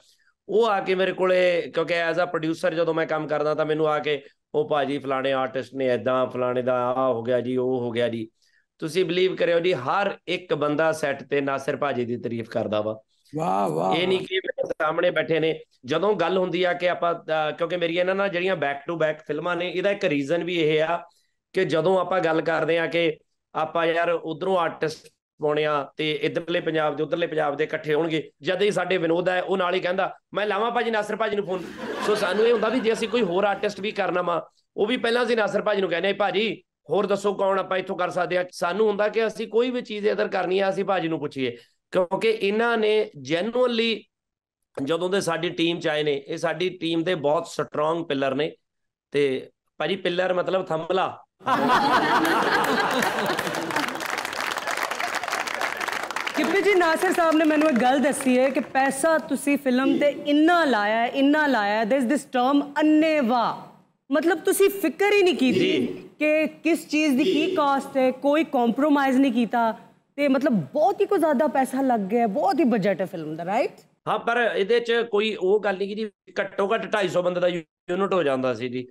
ਉਹ ਆ ਕੇ ਮੇਰੇ ਕੋਲੇ, ਕਿਉਂਕਿ ਐਜ਼ ਅ ਪ੍ਰੋਡਿਊਸਰ ਜਦੋਂ ਮੈਂ ਕੰਮ ਕਰਦਾ ਤਾਂ ਮੈਨੂੰ ਆ ਕੇ ਉਹ ਭਾਜੀ ਫਲਾਣੇ ਆਰਟਿਸਟ ਨੇ ਐਦਾਂ, ਫਲਾਣੇ ਦਾ ਆ ਹੋ ਗਿਆ ਜੀ, ਉਹ ਹੋ ਗਿਆ ਜੀ। ਤੁਸੀਂ ਬਿਲੀਵ ਕਰਿਓ ਜੀ ਹਰ ਇੱਕ ਬੰਦਾ ਸੈੱਟ ਤੇ ਨਾਸਿਰ ਭਾਜੀ ਦੀ ਤਾਰੀਫ ਕਰਦਾ ਵਾ। ਵਾਹ ਵਾਹ। ਇਹ ਨਹੀਂ ਕਿ ਮੇਰੇ ਸਾਹਮਣੇ ਬੈਠੇ ਨੇ। ਜਦੋਂ ਗੱਲ ਹੁੰਦੀ ਆ ਕਿ ਆਪਾਂ, ਕਿਉਂਕਿ ਮੇਰੀਆਂ ਇਹਨਾਂ ਨਾਲ ਜਿਹੜੀਆਂ ਬੈਕ ਟੂ ਬੈਕ ਫਿਲਮਾਂ ਨੇ, ਇਹਦਾ ਇੱਕ ਰੀਜ਼ਨ ਵੀ ਇਹ ਆ ਕਿ ਜਦੋਂ ਆਪਾਂ ਗੱਲ ਕਰਦੇ ਆ ਕਿ ਆਪਾਂ ਯਾਰ ਉਧਰੋਂ ਆਰਟਿਸਟ ਪਾਉਣੇ ਆ ਤੇ ਇਧਰਲੇ ਪੰਜਾਬ ਦੇ ਉਧਰਲੇ ਪੰਜਾਬ ਦੇ ਇਕੱਠੇ ਹੋਣਗੇ, ਜਦ ਹੀ ਸਾਡੇ ਵਿਨੋਦ ਆ ਉਹ ਨਾਲ ਹੀ ਕਹਿੰਦਾ ਮੈਂ ਲਾਵਾਂ ਭਾਜੀ ਨਾਸਿਰ ਭਾਜੀ ਨੂੰ ਫੋਨ। ਸੋ ਸਾਨੂੰ ਇਹ ਹੁੰਦਾ ਵੀ ਜੇ ਅਸੀਂ ਕੋਈ ਹੋਰ ਆਰਟਿਸਟ ਵੀ ਕਰਨਾ ਵਾ, ਉਹ ਵੀ ਪਹਿਲਾਂ ਅਸੀਂ ਨਾਸਿਰ ਭਾਜੀ ਨੂੰ ਕਹਿੰਦੇ ਭਾਜੀ ਹੋਰ ਦੱਸੋ ਕੌਣ ਆਪਾਂ ਇੱਥੋਂ ਕਰ ਸਕਦੇ ਆ। ਸਾਨੂੰ ਹੁੰਦਾ ਕਿ ਅਸੀਂ ਕੋਈ ਵੀ ਚੀਜ਼ ਇੱਧਰ ਕਰਨੀ ਆ ਅਸੀਂ ਭਾਜੀ ਨੂੰ ਪੁੱਛੀਏ, ਕਿਉਂਕਿ ਇਹਨਾਂ ਨੇ ਜੈਨੂਅਨਲੀ ਜਦੋਂ ਦੇ ਸਾਡੀ ਟੀਮ ਚ ਆਏ ਨੇ, ਇਹ ਸਾਡੀ ਟੀਮ ਦੇ ਬਹੁਤ ਸਟਰੋਂਗ ਪਿੱਲਰ ਨੇ। ਤੇ ਭਾਜੀ ਪਿੱਲਰ ਮਤਲਬ ਥੰਬਲਾ। गिप्पी जी, नासिर साहब ने मैनू एक गल दसी है कि पैसा तुसी फिल्म ते इन्ना लाया है, इन्ना लाया है, देयर इज दिस टर्म अन्नेवा, मतलब तुसी फिक्र ही नहीं की थी कि किस चीज़ दी की कॉस्ट है, कोई कॉम्प्रोमाइज़ नहीं कीता ते मतलब बहुत ही कुछ ज़्यादा पैसा लग गया, बहुत ही बजट है फिल्म दा, राइट? हाँ, पर इहदे च कोई ओह गल नहीं की जी, घट्टो घट्ट 250 बंदे दा यूनिट हो जांदा सी जी।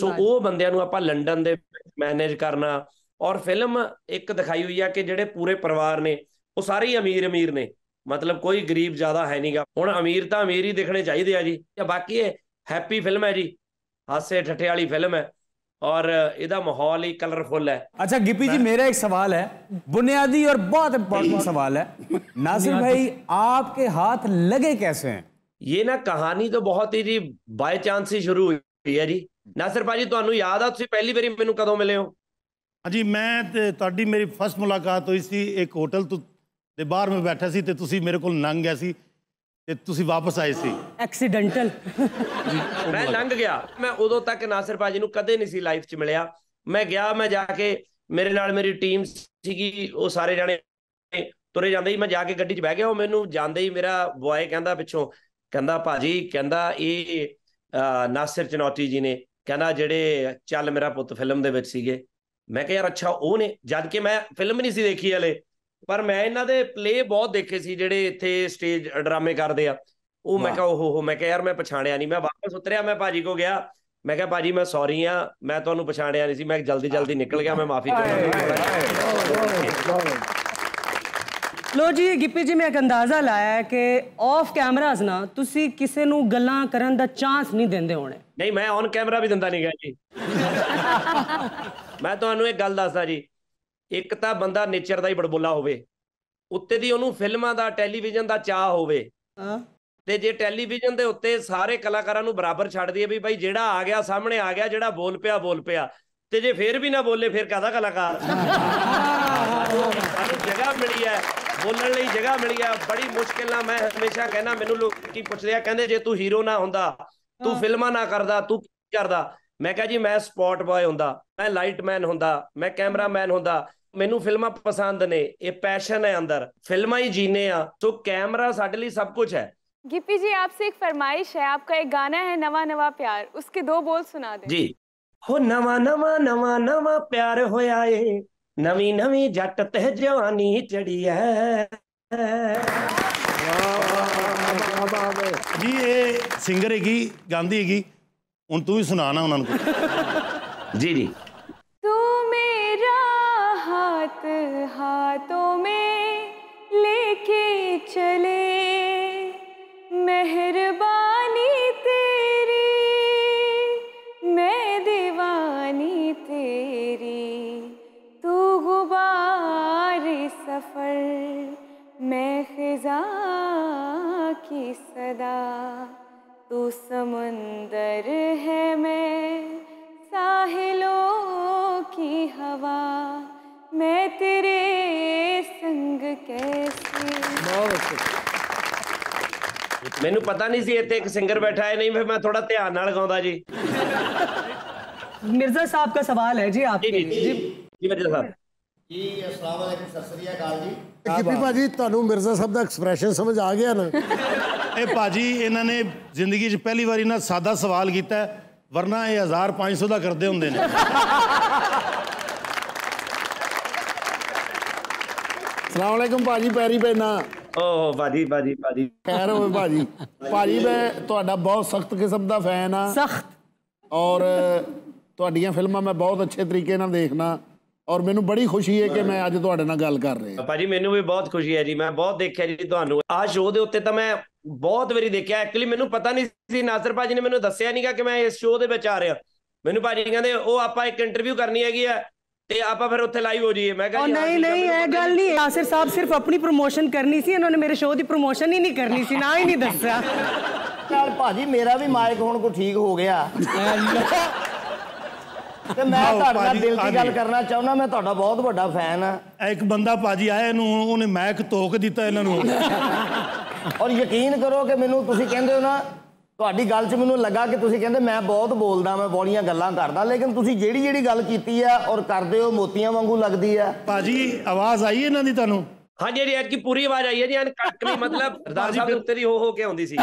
सो ओह बंदियां नूं आपां लंडन दे मैनेज करना, और फिल्म एक दिखाई हुई है कि जिहड़े पूरे परिवार ने ਉਹ ਸਾਰੇ ਹੀ ਅਮੀਰ ਅਮੀਰ ਨੇ, ਮਤਲਬ ਕੋਈ ਗਰੀਬ ਜ਼ਿਆਦਾ ਹੈ ਨਹੀਂਗਾ। ਹੁਣ ਅਮੀਰ ਤਾਂ ਅਮੀਰ ਹੀ ਦਿਖਣੇ ਚਾਹੀਦੇ ਆ ਜੀ। ਬਾਕੀ ਇਹ ਹੈਪੀ ਫਿਲਮ ਹੈ ਜੀ, ਹਾਸੇ ਠੱਠੇ ਵਾਲੀ ਫਿਲਮ ਹੈ, ਔਰ ਇਹਦਾ ਮਾਹੌਲ ਹੀ ਕਲਰਫੁਲ ਹੈ। ਅੱਛਾ ਗਿੱਪੀ ਜੀ, ਮੇਰਾ ਇੱਕ ਸਵਾਲ ਹੈ, ਬੁਨਿਆਦੀ ਔਰ ਬਹੁਤ ਇੰਪੋਰਟੈਂਟ ਸਵਾਲ ਹੈ, ਨਾਸਿਰ ਭਾਈ ਆਪਕੇ ਹੱਥ ਲਗੇ ਕੈਸੇ ਹੈ? ਇਹ ਨਾ ਕਹਾਣੀ ਤਾਂ ਬਹੁਤ ਹੀ ਜੀ ਬਾਈ ਚਾਂਸ ਹੀ ਸ਼ੁਰੂ ਹੋਈ ਹੈ ਜੀ। ਨਾਸਿਰ ਭਾਜੀ ਤੁਹਾਨੂੰ ਯਾਦ ਆ ਤੁਸੀਂ ਪਹਿਲੀ ਵਾਰੀ ਮੈਨੂੰ ਕਦੋਂ ਮਿਲੇ ਹੋ? ਹਾਂਜੀ, ਮੈਂ ਤੇ ਤੁਹਾਡੀ ਮੇਰੀ ਫਸਟ ਮੁਲਾਕਾਤ ਹੋਈ ਸੀ ਇੱਕ ਹੋਟਲ ਤੋਂ, बाहर में बैठा सी ते तुसी मेरे कोल लंघ गया सी ते तुसी वापस आए सी एक्सीडेंटल। मैं लंघ गया, मैं उदों तक नासिर भाजी नूं कदे नहीं सी लाइफ च मिलिया। मैं गया, मैं जाके मेरे नाल मेरी टीम सीगी, वो सारे जाने तुरे जांदे ही, मैं जाके गड्डी च बह गया। मैनूं जांदे ही मेरा बॉय कहंदा पिछों, कहंदा भाजी, कहंदा ये नासिर चिनौती जी ने, कहंदा जिहड़े चल मेरा पुत्त फिल्म दे विच सीगे। मैं कहा यार अच्छा ओह ने, जद कि मैं फिल्म नहीं सी देखी हले, पर मैं इन्हों के प्ले बहुत देखे सी जिहड़े इत्थे स्टेज ड्रामे करते हैं। वो मैं कहा ओहो, मैं कहा यार मैं पछाणिया नहीं। मैं वापस उतरिया, मैं भाजी को गया, मैं कहा भाजी मैं सॉरी हाँ, मैं तुहानूं पछाणिया नहीं सी, मैं जल्दी जल्दी निकल गया, मैं माफी चाहुंदा। लो जी गिप्पी जी, मैं एक अंदाजा लाया है कि ऑफ कैमराज ना तुसी किसी नूं गल्लां करन दा चांस नहीं देंदे होणे। नहीं, मैं ऑन कैमरा भी दिंदा नहीं गया जी। मैं तुहानूं एक गल दसदा जी, ਇੱਕ ਤਾਂ ਬੰਦਾ ਨੇਚਰ ਦਾ ਹੀ ਬੜਬੋਲਾ ਹੋਵੇ, ਉੱਤੇ ਦੀ ਉਹਨੂੰ ਫਿਲਮਾਂ ਦਾ ਟੈਲੀਵਿਜ਼ਨ ਦਾ ਚਾਹ ਹੋਵੇ, ਤੇ ਜੇ ਟੈਲੀਵਿਜ਼ਨ ਦੇ ਉੱਤੇ ਸਾਰੇ ਕਲਾਕਾਰਾਂ ਨੂੰ ਬਰਾਬਰ ਛੱਡ ਦਈਏ ਵੀ ਭਾਈ ਜਿਹੜਾ ਆ ਗਿਆ ਸਾਹਮਣੇ ਆ ਗਿਆ, ਜਿਹੜਾ ਬੋਲ ਪਿਆ ਬੋਲ ਪਿਆ, ਤੇ ਜੇ ਫੇਰ ਵੀ ਨਾ ਬੋਲੇ ਫਿਰ ਕਾਹਦਾ ਕਲਾਕਾਰ? ਸਾਨੂੰ ਜਗ੍ਹਾ ਮਿਲੀ ਹੈ ਬੋਲਣ ਲਈ, ਜਗ੍ਹਾ ਮਿਲੀ ਹੈ ਬੜੀ ਮੁਸ਼ਕਿਲ ਨਾਲ। ਮੈਂ ਹਮੇਸ਼ਾ ਕਹਿੰਦਾ, ਮੈਨੂੰ ਲੋਕੀ ਪੁੱਛਦੇ ਆ ਕਹਿੰਦੇ ਜੇ ਤੂੰ ਹੀਰੋ ਨਾ ਹੁੰਦਾ, ਤੂੰ ਫਿਲਮਾਂ ਨਾ ਕਰਦਾ, ਤੂੰ ਕੀ ਕਰਦਾ? ਮੈਂ ਕਿਹਾ ਜੀ ਮੈਂ ਸਪੋਟ ਬॉय ਹੁੰਦਾ, ਮੈਂ ਲਾਈਟਮੈਨ ਹੁੰਦਾ, ਮੈਂ ਕੈਮਰਾਮੈਨ ਹੁੰਦਾ। ਮੈਨੂੰ ਫਿਲਮਾਂ ਪਸੰਦ ਨੇ, ਇਹ ਪੈਸ਼ਨ ਹੈ ਅੰਦਰ, ਫਿਲਮਾਂ ਹੀ ਜੀਨੇ ਆ। ਸੋ कैमरा ਸਾਡੇ ਲਈ सब कुछ है। गिप्पी जी, आपसे एक फरमाइश है, आपका एक गाना है नवा नवा प्यार, उसके दो बोल सुना दें जी। हो नवा नवा नवा नवा प्यार होया ए, नवी नवी जट ते जवानी चढ़ी है। जी ये सिंगर हैगी गांधी हैगी हूँ तू ही सुना ना उन्होंने। जी जी तू मेरा हाथ हाथों में लेके चले मेहरबानी तेरी मैं दीवानी तेरी तू गुबार सफर मैं खिजा की सदा तू समंदर है मैं साहिलों की हवा मैं तेरे संग कैसे। मैनू पता नहीं सी इत्थे एक सिंगर बैठा है नहीं फिर मैं थोड़ा ध्यान नाल गाऊंदा जी। मिर्जा साहब का सवाल है जी आपके जी मिर्जा साहब जी। अस्सलाम वालेकुम सत श्री अकाल जी। गिप्पी भाजी तुहानू मिर्जा साहब दा एक्सप्रेशन समझ आ गया ना। ए भाजी इन्होंने जिंदगी च पहली बार इन्ना सादा सवाल कीता वरना ये 1500 दा करदे हुंदे ने। अस्सलाम वालेकुम भाजी पैरी पैना भाजी भाजी भाजी खैर हो भाजी भाजी मैं तुहाडा बहुत सख्त किस्म का फैन हाँ सख्त और तुहाडियां फिल्मां मैं बहुत अच्छे तरीके नाल देखना और मैनू बड़ी खुशी है कि मैं अज तुहाडे नाल गल कर रहा। भाजी मैनू भी बहुत खुशी है जी मैं बहुत देखा जी तुहानू आ शो दे उत्ते तां मैं बहुत वारी देखा एक्चुअली मैनू पता नहीं सी नासिर भाजी ने मैनू दस्सिया नहीं कि मैं इस शो दे विच आ रहा। मैनू भाजी कहंदे ओह आपां एक इंटरव्यू करनी हैगी है फिर उत्थे लाइव हो जाइए। मैं नहीं नहीं ये गल नहीं नासिर साहब सिर्फ अपनी प्रमोशन करनी सी इन्होंने मेरे शो की प्रमोशन ही नहीं करनी सी ना ही नहीं दस्या। चल भाजी मेरा भी माइक हुण को ठीक हो गया ते मैं तुहाडे नाल दिल दी गल करना चाहुंदा मैं तुहाडा बहुत बड़ा फैन हां। एक बंदा भाजी आया इहनू उहने माइक तोक दिता इहनां नू और यकीन करो कि मैनू तुसीं कहंदे हो ना तुहाडी गल च मैनू लगा कि तुसीं कहंदे मैं बहुत बोलदा मैं बड़ियां गल्लां करदा लेकिन तुसीं जिहड़ी जिहड़ी गल कीती है और करदे हो मोतियां वांगू लगदी है। भाजी आवाज़ आई इन्हां दी तुहानू? हां जी आज की पूरी आवाज़ आई है जी एन कट नहीं मतलब सरदार साहब उत्ते दी हो के आउंदी सी।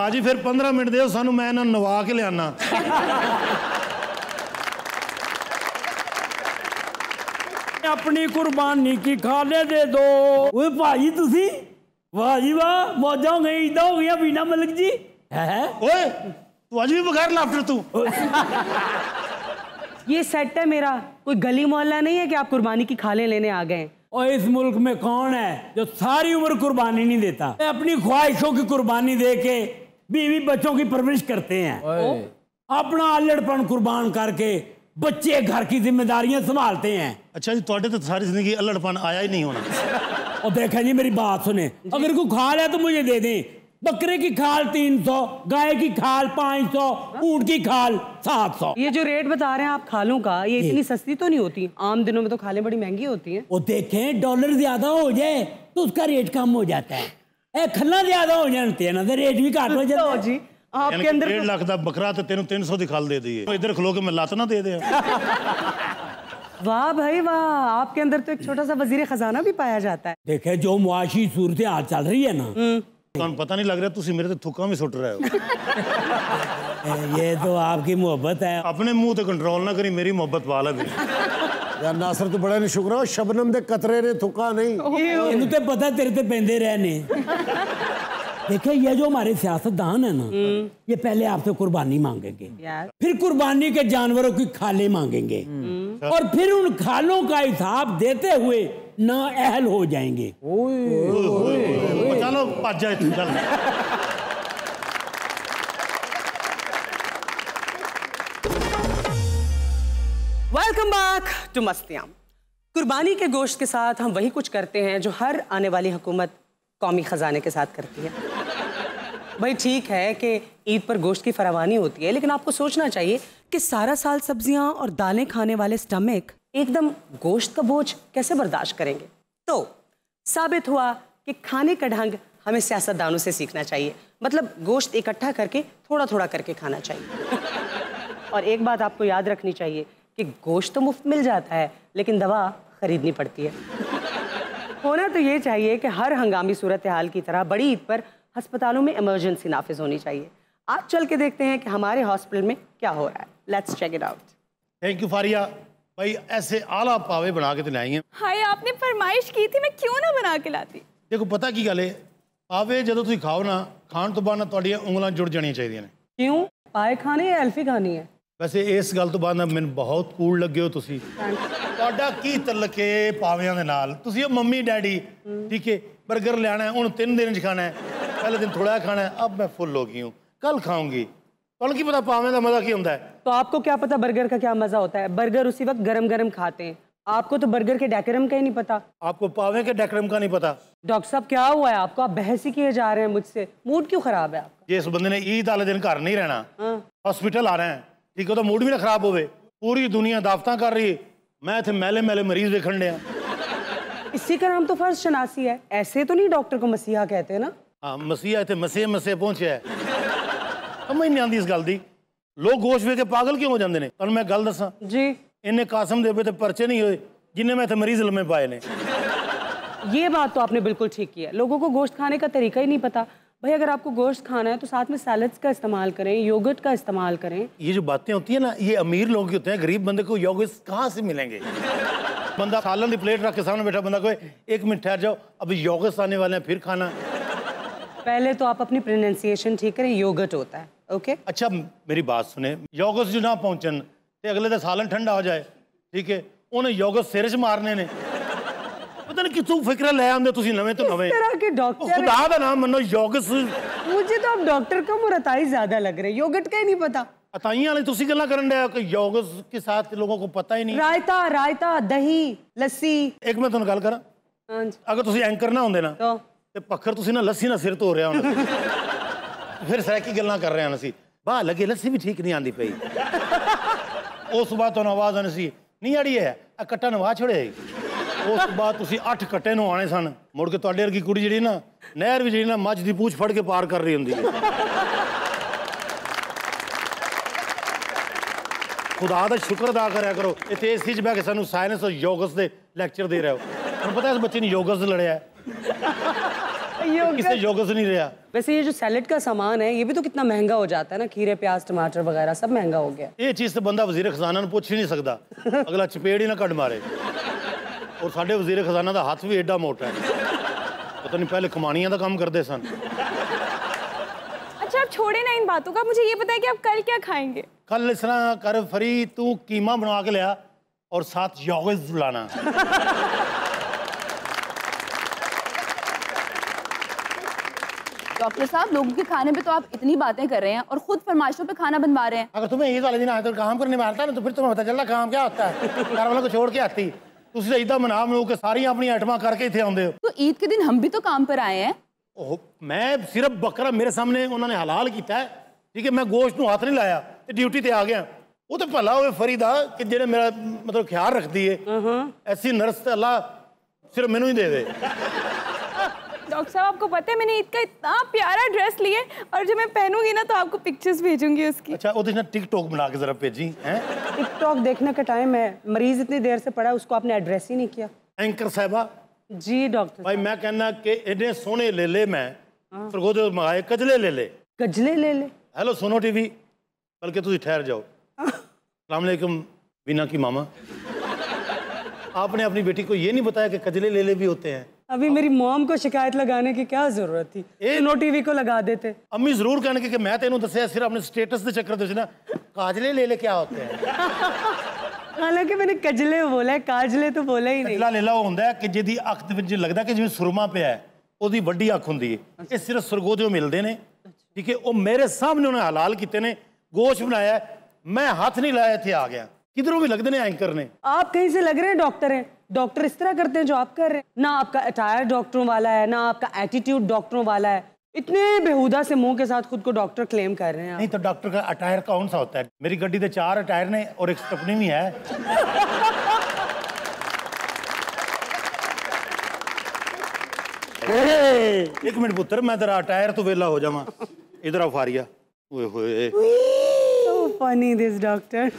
भाजी फिर 15 मिनट देओ सानू मैं इन्हां नवा के लियाना। अपनी कुर्बानी की खाले दे दो। ओए भाई तुसीं वाह जी वाह मौजा हो गई इदा हो गया वीणा मलिक जी है। ओए तू आज भी बगैर लाफ्टर तू। ये सेट है मेरा कोई गली मोहल्ला नहीं है कि आप कुर्बानी की खाले लेने आ गए। और इस मुल्क में कौन है जो सारी उम्र कुर्बानी नहीं देता। मैं अपनी ख्वाहिशों की कुर्बानी दे के बीवी बच्चों की परवरिश करते हैं अपना अल्लड़पन कुर्बान करके बच्चे घर की जिम्मेदारियां संभालते हैं। अच्छा जी तोड़े तो सारी जिंदगी अल्लड़पन आया ही नहीं होना। और देखा जी मेरी बात सुने अगर कोई खाल है तो मुझे दे दें। बकरे की खाल 300 गाय की खाल 500 ऊंट की खाल 700। ये जो रेट बता रहे हैं आप खालों का ये इतनी सस्ती तो नहीं होती आम दिनों में तो खालें बड़ी महंगी होती हैं। वो देखें डॉलर ज्यादा हो जाए तो उसका रेट कम हो जाता है खल्ला ज्यादा हो जाते हैं ना रेट भी घट हो जाता है जी। आपके अंदर 1.5 लाख का बकरा तो तेन 300 की खाल दे दी इधर खलो के मैं लात ना दे दे। वाह भाई वाह आपके अंदर तो एक छोटा सा वजीर खजाना भी पाया जाता है। देखे जो मुआशी सूरत हाल चल रही है ना तो पता नहीं लग रहा तुसी मेरे तो थुका भी सुट रहे हो। ये तो आपकी मोहब्बत है अपने मुंह पे कंट्रोल ना करी मेरी मोहब्बत वाला भी। यार नासिर तू बड़ा शुक्र हो शबनम दे कतरे ने थुका नहीं इन्हू तो पता तेरे ते पेंदे रहने। देखिये ये जो हमारे सियासतदान है ना ये पहले आपसे कुर्बानी मांगेंगे फिर कुर्बानी के जानवरों की खाले मांगेंगे और फिर उन खालों का हिसाब देते हुए ना अहल हो जाएंगे। चलो पच जाए तू चल। वेलकम बैक टू मस्तियां। कुर्बानी के गोश्त के साथ हम वही कुछ करते हैं जो हर आने वाली हुकूमत कौमी खजाने के साथ करती है। भाई ठीक है कि ईद पर गोश्त की फरावानी होती है लेकिन आपको सोचना चाहिए कि सारा साल सब्जियां और दालें खाने वाले स्टमक एकदम गोश्त का बोझ कैसे बर्दाश्त करेंगे। तो साबित हुआ कि खाने का ढंग हमें सियासतदानों से सीखना चाहिए मतलब गोश्त इकट्ठा करके थोड़ा थोड़ा करके खाना चाहिए। और एक बात आपको याद रखनी चाहिए कि गोश्त तो मुफ्त मिल जाता है लेकिन दवा खरीदनी पड़ती है। होना तो ये चाहिए कि हर हंगामी सूरत हाल की तरह बड़ी ईद पर हस्पतालों में इमरजेंसी नाफिज होनी चाहिए। आज चल के देखते हैं कि हमारे हॉस्पिटल में क्या हो रहा है। Let's check it out. Thank you Faria. भाई ऐसे आला पावे बना के तो लाई हैं। हाय आपने फरमाइश की थी, मैं क्यों ना बना के लाती। देखो पता की गल है, पावे जदों तुसीं खाओ ना, खाण तो बाद ना तुहाडियां उंगलां जुड़ जाणियां चाहिदियां ने। क्यों पाए खाने या एल्फी खानी है? वैसे इस गल तो बाद ना मैनूं बहुत कूल लगे हो तुसीं। तुहाडा की तल्लक है पावेयां दे नाल? तुसीं मम्मी डैडी ठीक है, बर्गर लियाना है, हुण 3 दिन च खाना है, पहले दिन थोड़ा खाना है, अब मैं फुल हो गई हूँ, कल खाऊंगी। की पता पावे का मजा क्या होता है? तो आपको क्या पता बर्गर का क्या मजा होता है? बर्गर उसी वक्त गरम गरम खाते हैं, आपको तो बर्गर के डेकोरम का ही नहीं पता। आपको पावे के डेकोरम का नहीं पता? डॉक्टर साहब क्या हुआ है आपको? आप बहस ही किए जा रहे हैं मुझसे, मूड क्यों खराब है आपका? जिस बंदे ने ईद वाले दिन घर नहीं रहना, हॉस्पिटल आना है ठीक है, तो मूड भी ना खराब होवे। पूरी दुनिया दावतां कर रही है, मैं इतने मैले मैले मरीज देखण दिया। इसी का नाम तो फर्ज शनासी है। ऐसे तो नहीं डॉक्टर को मसीहा कहते हैं ना? हाँ मसीहा इतने मसीह मसीह पहुंचे है। समझ नहीं आती इस गल की, लोग गोश वे के पागल क्यों हो जाते हैं। तुम मैं गल दसा जी, इन्हें कासम देवे तो परचे नहीं हुए जिन्हें मैं इतने मरीज लम्बे पाए ने। ये बात तो आपने बिल्कुल ठीक की है, लोगों को गोश्त खाने का तरीका ही नहीं पता। भाई अगर आपको गोश्त खाना है तो साथ में सैलड्स का इस्तेमाल करें, योगर्ट का इस्तेमाल करें। ये जो बातें होती है ना, ये अमीर लोग होते हैं, गरीब बंदे को योगर्ट कहाँ से मिलेंगे। बंदा सालन की प्लेट रख के सामने बैठा बंदा कोई 1 मिनट ठहर जाओ, अब योगर्ट आने वाले हैं फिर खाना। पहले तो आप अपनी प्रोनाउंसिएशन ठीक करें, योगर्ट होता है ओके okay? अच्छा मेरी बात सुने, योगस जो ना पहुंचन ते अगले दिन सालन ठंडा हो जाए ठीक है, उन्हें योगस सिर च मारने ने। पता नहीं कितों फिक्र ले आंदे तुसी नवे तो नवे तरह के डॉक्टर। खुदा दा नाम मनो योगस। मुझे तो आप डॉक्टर का मुरताई ज्यादा लग रहे, योगर्ट का ही नहीं पता। अताइयां वाली तुसी गल्ला करन दे कि योगस के साथ लोगों को पता ही नहीं। रायता रायता दही लस्सी। एक मैं तुहानू गल करा, हां जी, अगर तुसी एंकर ना होंदे ना तो पखर तुसी ना लस्सी ना सिर धो रहा होना, फिर सैकी गल् कर रहे हैं असं वाह लगे लस्सी भी ठीक नहीं आती पी। उस बाद तुम आवाज आनी सी नहीं आड़ी है कट्टा नवा छोड़े। उस बाद 8 कट्टे न आने सन, मुड़ के तुहाडे वर्गी कुड़ी जी ना नहर भी जी ना मझ की पूछ फड़ के पार कर रही होंगी। खुदा का शुक्र अदा करा करो, इतने एसी च बह के सानू साइनस और योगस के लैक्चर दे रहे हो। पता इस बच्चे ने योगस लड़िया है। किसे योगस नहीं रहा। वैसे ये जो सैलेड का सामान है ये भी तो कितना महंगा हो जाता है ना, खीरे प्याज टमाटर वगैरह सब महंगा हो गया। ये चीज़ तो बंदा वजीर खजाना ने पूछ ही नहीं सकता। अगला चपेड़ ही ना कट मारे। और साढ़े वजीर खजाना का हाथ भी एडा मोटा है, पता नहीं पहले कमानिया का काम करते सन। अच्छा आप छोड़े ना इन बातों का, मुझे ये पता है कि आप कल क्या खाएंगे। कल इस तरह कर फरी, तू कीमा बना के लिया और साथ योगस लाना। डॉक्टर साहब लोगों के खाने पे तो आप इतनी बातें कर रहे हैं और खुद फरमाइशों पे खाना बनवा रहे हैं। अगर तुम्हें ईद वाले दिन आए तो काम करने में आता ना, तो फिर तुम्हें पता चल रहा काम क्या होता है। घर वालों को छोड़ के आती तुझे ईदा मना के सारी अपनी आइटम करके इतने आते हो। तो ईद के दिन हम भी तो काम पर आए हैं। ओह मैं सिर्फ बकरा मेरे सामने उन्होंने हलाल किया है ठीक है, मैं गोश्त को हाथ नहीं लाया, ड्यूटी पर आ गया। वो तो भला हो फरीदा कि जो मेरा मतलब ख्याल रखती है, ऐसी नर्स तो अल्लाह सिर्फ मैनू ही दे दे। डॉक्टर साहब आपको पता है मैंने ईद का इतना प्यारा ड्रेस लिए, और जब मैं पहनूंगी ना तो आपको पिक्चर्स भेजूंगी उसकी। अच्छा वो ना टिकटॉक बना के जरा भेजी हैं। टिकटॉक देखने का टाइम है, मरीज इतनी देर से पड़ा है, उसको आपने एड्रेस ही नहीं किया। एंकर साहबा जी डॉक्टर भाई मैं कहना कि इतने सोने ले ले, मैं सरगोदे मंगाए कजले ले ले, कजले ले ले। हेलो सोनो टीवी बल्कि तुम ठहर जाओ। अस्सलाम वालेकुम वीना की मामा, आपने अपनी बेटी को ये नहीं बताया कि कजले ले ले भी होते हैं? अभी मेरी मॉम को शिकायत लगाने की क्या जरूरत थी, नो टीवी को लगा देते। अम्मी जरूर कहने कि मैं तेनों दस्या सिर्फ अपने स्टेटस दे चक्कर दे ना, काजले ले ले क्या होते हैं। हालांकि मैंने कजले बोला है, काजले तो बोला ही नहीं। कजला लेला होंदा है कि जिहदी अख दे विच लगदा कि जिवें सुरमा पिया है, ओदी वड्डी अख हुंदी है। ये सिर्फ सरगोदेओ मिलदे ने ठीक है, वो मेरे सामने उन्हें हलाल किते ने, गोश्त बनाया मैं हाथ नहीं लाया, इत्थे आ गया। किधरों भी लगते ने एंकर ने। आप कहीं से लग रहे हैं डॉक्टर हैं। डॉक्टर इस तरह करते हैं जो आप कर रहे हैं ना, आपका अटायर डॉक्टरों वाला है ना आपका एटीट्यूड डॉक्टरों वाला है। इतने बेहुदा से मुंह के साथ खुद को डॉक्टर क्लेम कर रहे हैं। नहीं तो डॉक्टर का अटायर कौन सा होता है? मेरी गड्डी के 4 अटायर ने और एक स्टपनी भी है। एक मिनट पुत्र मैं तेरा अटायर तो वेला हो जावा, इधर आ फारिया। Funny this doctor.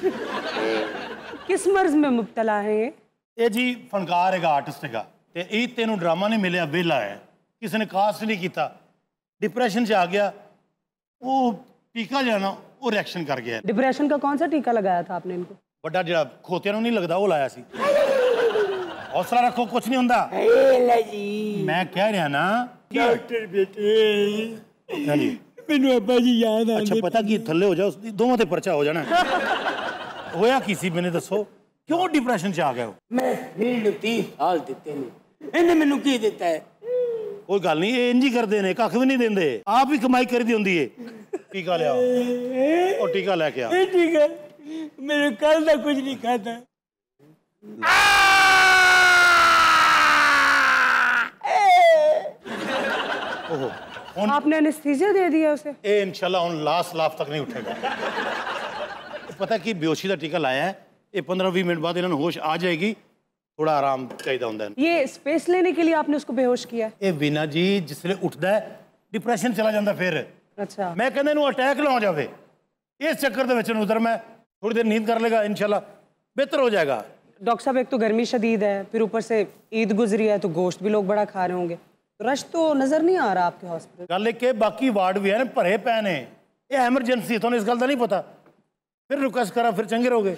किस मर्ज में मुब्तला है ये? ये जी फनकार है, आर्टिस्ट है, ते ईद तेनू ड्रामा नहीं मिले, वेला है, किसी ने कास्ट नहीं किया, डिप्रेशन च आ गया, वो टीका जो है ना वो रिएक्शन कर गया। डिप्रेशन का कौन सा टीका लगाया था आपने इनको? बड़ा जरा खोतिया नहीं लगता वो लाया सी। हौसला रखो कुछ नहीं होंदा। मैं कह रहा ना डॉक्टर बेटे मैनू अब्बा जी याद आ। अच्छा पता की थल्ले हो जाओ दोनों ते परचा हो जाना। होया किसी मैंने दसो क्यों डिप्रेशन च आ गए हो? मैं नीलू 30 साल दिते ने इन्हें मैनू की दिता है? कोई गल नहीं इंज ही करते हैं कख भी नहीं देंगे आप ही कमाई करी दी होंगी। टीका लिया और टीका लैके आ। टीका मेरे कल का कुछ नहीं खाता। ओहो उन... आपने एनेस्थीसिया दे दिया उसे? ए इंशाल्लाह उन लास्ट लाफ तक नहीं उठेगा। पता कि बेहोशी का टीका लाया है ये 15-20 मिनट बाद इन्हें होश आ जाएगी थोड़ा आराम चाहिए होंदा है। ये स्पेस लेने के लिए आपने उसको बेहोश किया? ये वीना जी जिसले उठता है डिप्रेशन चला जाता फिर। अच्छा मैं कहने नू अटैक ना हो जाए इस चक्कर दे विच नू उधर मैं थोड़ी देर नींद कर लेगा इंशाल्लाह बेहतर हो जाएगा। डॉक्टर साहब एक तो गर्मी शदीद है फिर ऊपर से ईद गुजरी है तो गोश्त भी लोग बड़ा खा रहे होंगे रश तो नजर नहीं आ रहा आपके हॉस्पिटल? गल के बाकी वार्ड भी है ना भरे पै ने ये एमरजेंसी तुहानू इस गल का नहीं पता फिर रिक्वेस्ट करा फिर चंगे रहोगे।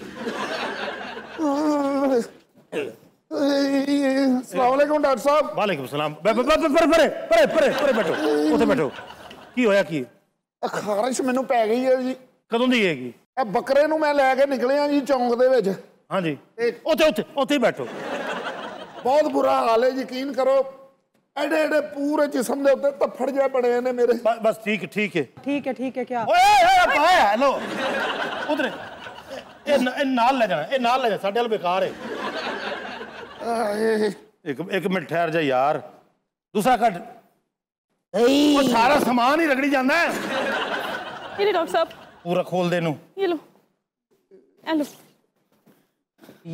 अस्सलामुअलैकुम डॉक्टर साहब। वालेकुम सलाम। परे बैठो उसे बैठो। की होया की? खारिश मैनू पै गई है जी। कदों दी हैगी? बकरे नू मैं लैके निकलिया जी चौंक दे विच। हाँ जी उत्थे ही बैठो। बहुत बुरा हाल है यकीन करो एडे एडे पूरे जिस्म दे उत्ते तफड़ जे बने ने मेरे। बस ठीक है क्या? ओए हेलो उधर ए नाल ले जाना साडे वाल बेकार है। एक मिनट ठहर जा यार दूसरा कट वो सारा सामान ही रगड़ी जाता है। ये डॉक्टर साहब पूरा खोल दे नू। ये लो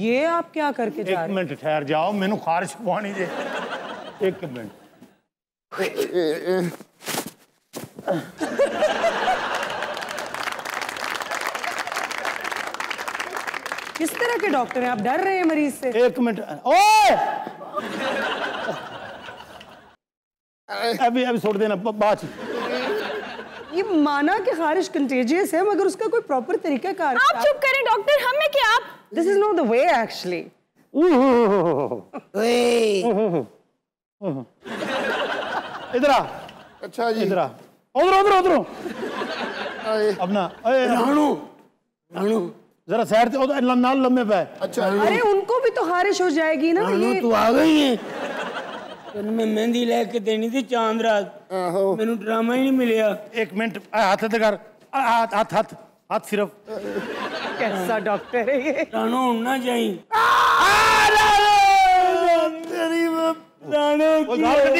ये आप क्या करके जा रहे हैं? एक मिनट ठहर जाओ मैनू खारिश पानी दे। एक मिनट। किस तरह के डॉक्टर हैं आप डर रहे हैं मरीज से? एक मिनट ओए अभी छोड़ देना बात। ये माना कि खारिश कंटेजियस है मगर उसका कोई प्रॉपर तरीका कार। आप चुप करें डॉक्टर हमें क्या आप this is not the way actually. इधर आ। अच्छा जी इधर आ उधर अपना रानू जरा सैर नाल लम्बे पे। अच्छा अरे उनको भी तो हारिश हो जाएगी ना। ये तू आ गई है तो मैं मेहंदी लेके देनी थी चांद रात मैनू ड्रामा ही नहीं मिलिया। एक मिनट हाथ कर हाथ सिर्फ कैसा डॉक्टर है ये? राणो उड़ना चाहिए।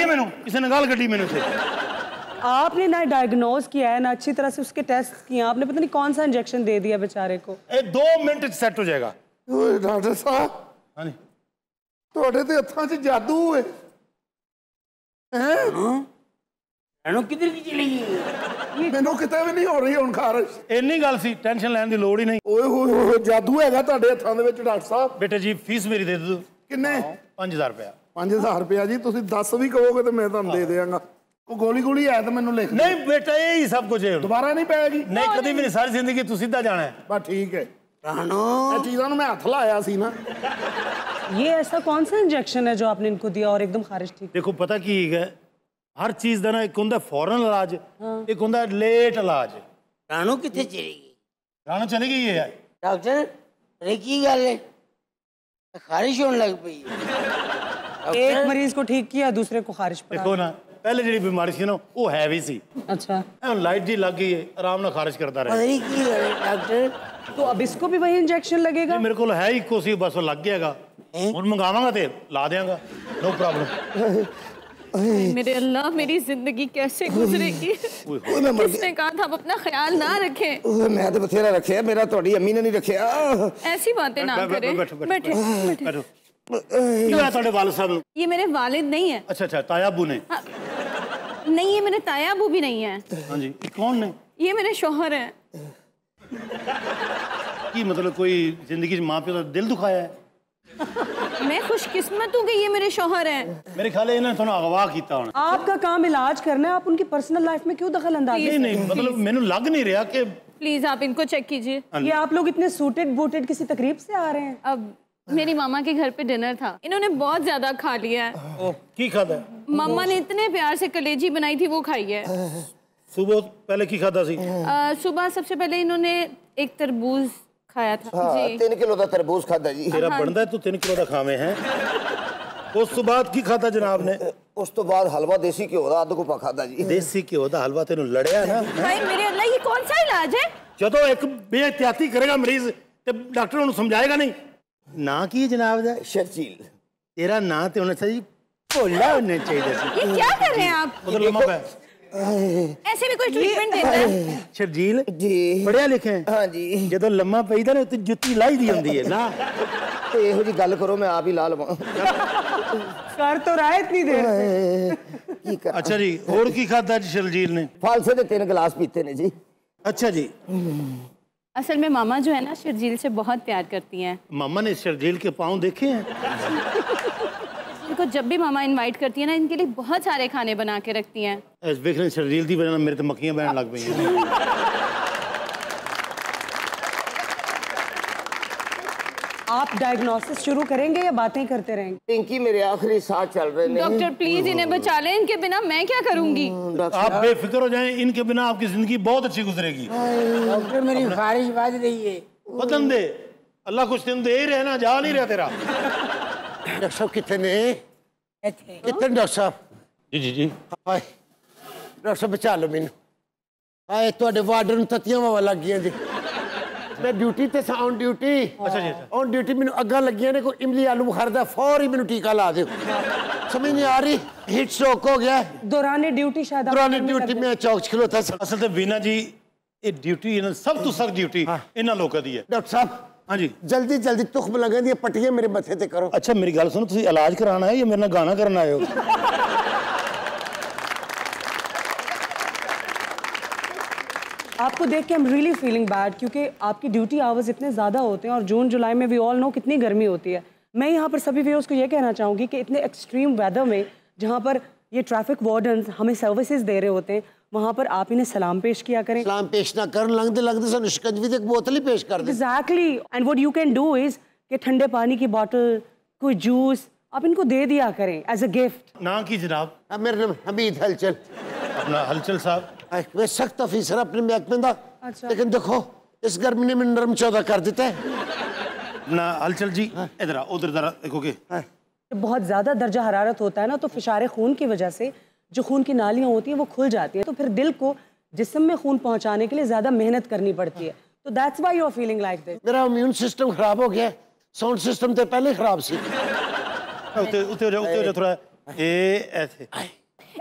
मैनू किसी ने गाल कटी मैनू आपने ना डायग्नोज किया है ना अच्छी तरह से उसके टेस्ट किए आपने पता नहीं कौन सा इंजेक्शन दे दिया बेचारे को। 2 मिनट सेट हो जाएगा। डॉक्टर साहब हां तोड़े ते हत्थां च जादू है हैं? एनो किधर की चली गई? मैनू किते भी नहीं हो रही हुण खारिश। इतनी गल सी टेंशन लेने की लोड़ ही नहीं। ओए होए जादू हैगा ਤੁਹਾਡੇ ਹੱਥਾਂ ਦੇ ਵਿੱਚ ਡਾਕਟਰ ਸਾਹਿਬ। बेटे जी फीस मेरी दे दो। किन्ने? 5000 रुपया जी तुसीं 10 भी कहोगे तो मैं तुहानू दे देंगा। को गोली है तो मैंने लिख नहीं बेटा यही सब कुछ है दोबारा नहीं पाएगी नहीं कभी भी नहीं सारी जिंदगी तू सीधा जाना है बस ठीक है। चीज़ों में हथ लाया सी ना। ये ऐसा कौन सा इंजेक्शन है जो आपने इनको दिया और एकदम खारिश ठीक? देखो पता की है हर चीज़ का ना एक होंगे फॉरन इलाज एक होंगे लेट इलाज। राणो कितने चलेगी? राणो चलेगी ये डॉक्टर एक ही गल है खारिश होने लग पई। एक मरीज को ठीक किया दूसरे को खारिश। देखो ना पहले जी बीमारी थी ना वो है भी सी। अच्छा लाइट जी लग गई है आराम ना खारिश करता रहे। डॉक्टर तो अब इसको भी वही इंजेक्शन लगेगा? मेरे को है इको सी बस वो लग गया हुन मंगावांगा ते ला देंगा नो प्रॉब्लम। मेरे अल्लाह मेरी जिंदगी कैसे गुजरेगी। किसने कहा था आप अपना ख्याल ना रखें? मैं तो बथेरा रखे मेरा थोड़ी अम्मी ने नहीं रखे। ऐसी बातें ना करें। बैठो ये मेरे वालिद नहीं है। अच्छा अच्छा तायाबू ने? हाँ, नहीं ये मेरे तायाबू भी नहीं है। हाँ जी कौन है? ये मेरे शोहर है। की मतलब कोई जिंदगी माँ पे दिल दुखाया है? मैं खुशकिस्मत हूँ कि ये मेरे शोहर हैं। मेरे ख्याल इन्होंने थोड़ा अगवा किया होना। आपका काम इलाज करना है आप उनकी पर्सनल लाइफ में क्यों दखल अंदाजी? नहीं मतलब मैंने लग नहीं रहा कि प्लीज आप इनको चेक कीजिए। ये आप लोग इतने सूटेड बूटेड किसी तकरीब से आ रहे हैं? अब मेरी मामा के घर पे डिनर था, इन्होंने बहुत ज्यादा खा लिया है। ओ, की खादा? मामा ने इतने प्यार से कलेजी बनाई थी वो खाई है। सुबह पहले की खादा सी? सुबह सबसे पहले इन्होंने एक तरबूज खाया था। हाँ, 3 किलो का तरबूज खादा जी। तेरा बनता है तो 3 किलो का खावे है। उस तो बाद की खाता जनाब ने? उस तो बाद हलवा देसी घ्यो दा आधा कोपा खाता जी। देसी घ्यो दा हलवा तेनू लड़िया ना? भाई मेरे अल्लाह, ये कौन सा इलाज है? जदों एक बेहतियाती करेगा मरीज ते डॉक्टर उन्हें समझाएगा नहीं। ना की जनाब दा शर्जील, तेरा ना ते होना चाहिए भोला होना चाहिए। ये क्या कर रहे हैं आप? उधर लम्बा है। ऐसे भी कोई ट्रीटमेंट देता है? शर्जील जी पढ़िया लिखे? हां जी। जदों लम्बा पैदा ना ते जुत्ती लाई दी होंदी है ना। तो एहो जी गल करो, मैं आप ही ला लवां। कर तो रहा है इतनी देर से। अच्छा जी, और की खाता जी शर्जील ने? फालसे के 3 गिलास पीते ने जी। अच्छा जी। असल में मामा जो है ना शर्जील से बहुत प्यार करती हैं। मामा ने शर्जील के पाँव देखे हैं? इनको जब भी मामा इनवाइट करती है ना, इनके लिए बहुत सारे खाने बना के रखती हैं। इस देख रहे शर्जील दी वजह मेरे तो मक्खियाँ बैठने लग गई। आप डायग्नोसिस शुरू करेंगे या बातें करते रहेंगे? पिंकी मेरे आखिरी साथ चल रहे हैं। डॉक्टर प्लीज इन्हें बचा लें, इनके बिना मैं क्या करूंगी। आप बेफिक्र हो जाएं, इनके बिना आपकी जिंदगी बहुत अच्छी गुजरेगी। डॉक्टर मेरी खारिश बाज रही है। वतन दे अल्लाह कुछ दिन दे ही रहे ना, जा नहीं रहा तेरा। डॉक्टर साहब कितने कितने? डॉक्टर साहब जी जी जी। डॉक्टर साहब बचा लो मैनू। हाय तुहाडे वार्डन नूं तत्तियां हवा लग गईयां जी। मैं ड्यूटी ते ऑन ड्यूटी। अच्छा जी। ऑन ड्यूटी मैनू अग्गा लगियां ने कोई इमली आलू बुखार दा, फौरी मैनू टीका ला दियो। समझ नहीं आ रही, हिट स्ट्रोक हो गया दौरान ड्यूटी। शायद दौरान ड्यूटी में चौक खिलोता था। असल ते वीना जी ये ड्यूटी इन्हां सब तो सख्त ड्यूटी इन्हां लोकां दी है। डॉक्टर साहब हां जी, जल्दी जल्दी तुखम लगा दी पट्टियां मेरे मथे ते करो। अच्छा मेरी गल सुनो, तुसी इलाज कराना है या मेरे नाल गाना करना आए हो? आपको देख के I am really feeling bad, क्योंकि आपकी ड्यूटी आवर्स इतने ज़्यादा होते हैं और जून जुलाई में वी ऑल नो कितनी गर्मी होती है। मैं यहाँ पर सभी व्यूअर्स को ये कहना चाहूँगी कि इतने एक्सट्रीम वेदर में जहाँ पर ये ट्रैफिक वार्डन्स हमें सर्विसेज दे रहे होते हैं, वहाँ पर आप इन्हें सलाम पेश किया करें। सलाम पेश ना कर, लगते लगते सर शिकंजवी की एक बोतल ही पेश कर दें। Exactly, and what you can do is कि ठंडे पानी की बॉटल, कोई जूस आप इनको दे दिया करें एज अ गिफ्ट। ना कि जनाब। मेरा नाम हमीद हलचल। अपना हलचल साहब मैं सख्त अफीसर अपने महकमे का। अच्छा। लेकिन देखो इस गर्मी ने मैं नरम चौदह कर देता है ना। हलचल जी इधर उधर जरा देखोगे। बहुत ज़्यादा दर्जा हरारत होता है ना, तो फिशारे खून की वजह से जो खून की नालियाँ होती हैं वो खुल जाती हैं, तो फिर दिल को जिस्म में खून पहुँचाने के लिए ज़्यादा मेहनत करनी पड़ती है। तो that's why you are feeling like this. मेरा इम्यून सिस्टम खराब हो गया, साउंड सिस्टम तो पहले खराब सी। थोड़ा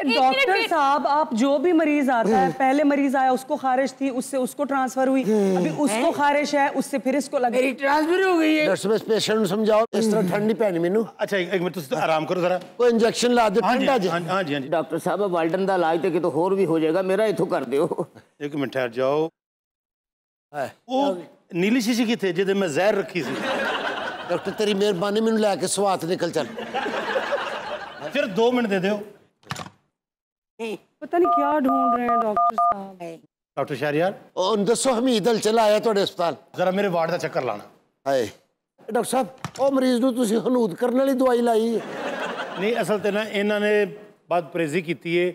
ऐसे डॉक्टर साहब आप जो भी मरीज आता है, पहले मरीज आया उसको खारिश थी, उससे उसको ट्रांसफर हुई, अभी उसको खारिश है, उससे फिर इसको लग गई, ट्रांसफर हो गई है। डॉक्टर साहब पेशेंट को समझाओ इस तरह ठंड नहीं पैनी मैनू। अच्छा एक मिनट तुम आराम करो जरा, कोई इंजेक्शन ला दो ठंडा जी। हां जी हां जी। डॉक्टर साहब वाल्डन दा इलाज ते कितों होर भी हो जाएगा, मेरा इथों कर दियो। एक मिनट ठहर जाओ। ओ नीली शीशी किथे जिदे मैं जहर रखी सी? डॉक्टर तेरी मेहरबानी मैनू लेके स्वात निकल चल। फिर 2 मिनट दे दियो। पता नहीं क्या ढूंढ रहे हैं डॉक्टर साहब। डॉक्टर शहरियार और दसो हमीद हलचल आया तो अस्पताल, जरा मेरे वार्ड का चक्कर लाना। हाय डॉक्टर साहब वो मरीज को तुसी हनूद करने वाली दवाई लाई? नहीं असल ते ना इन्होंने बात परहेजी की है,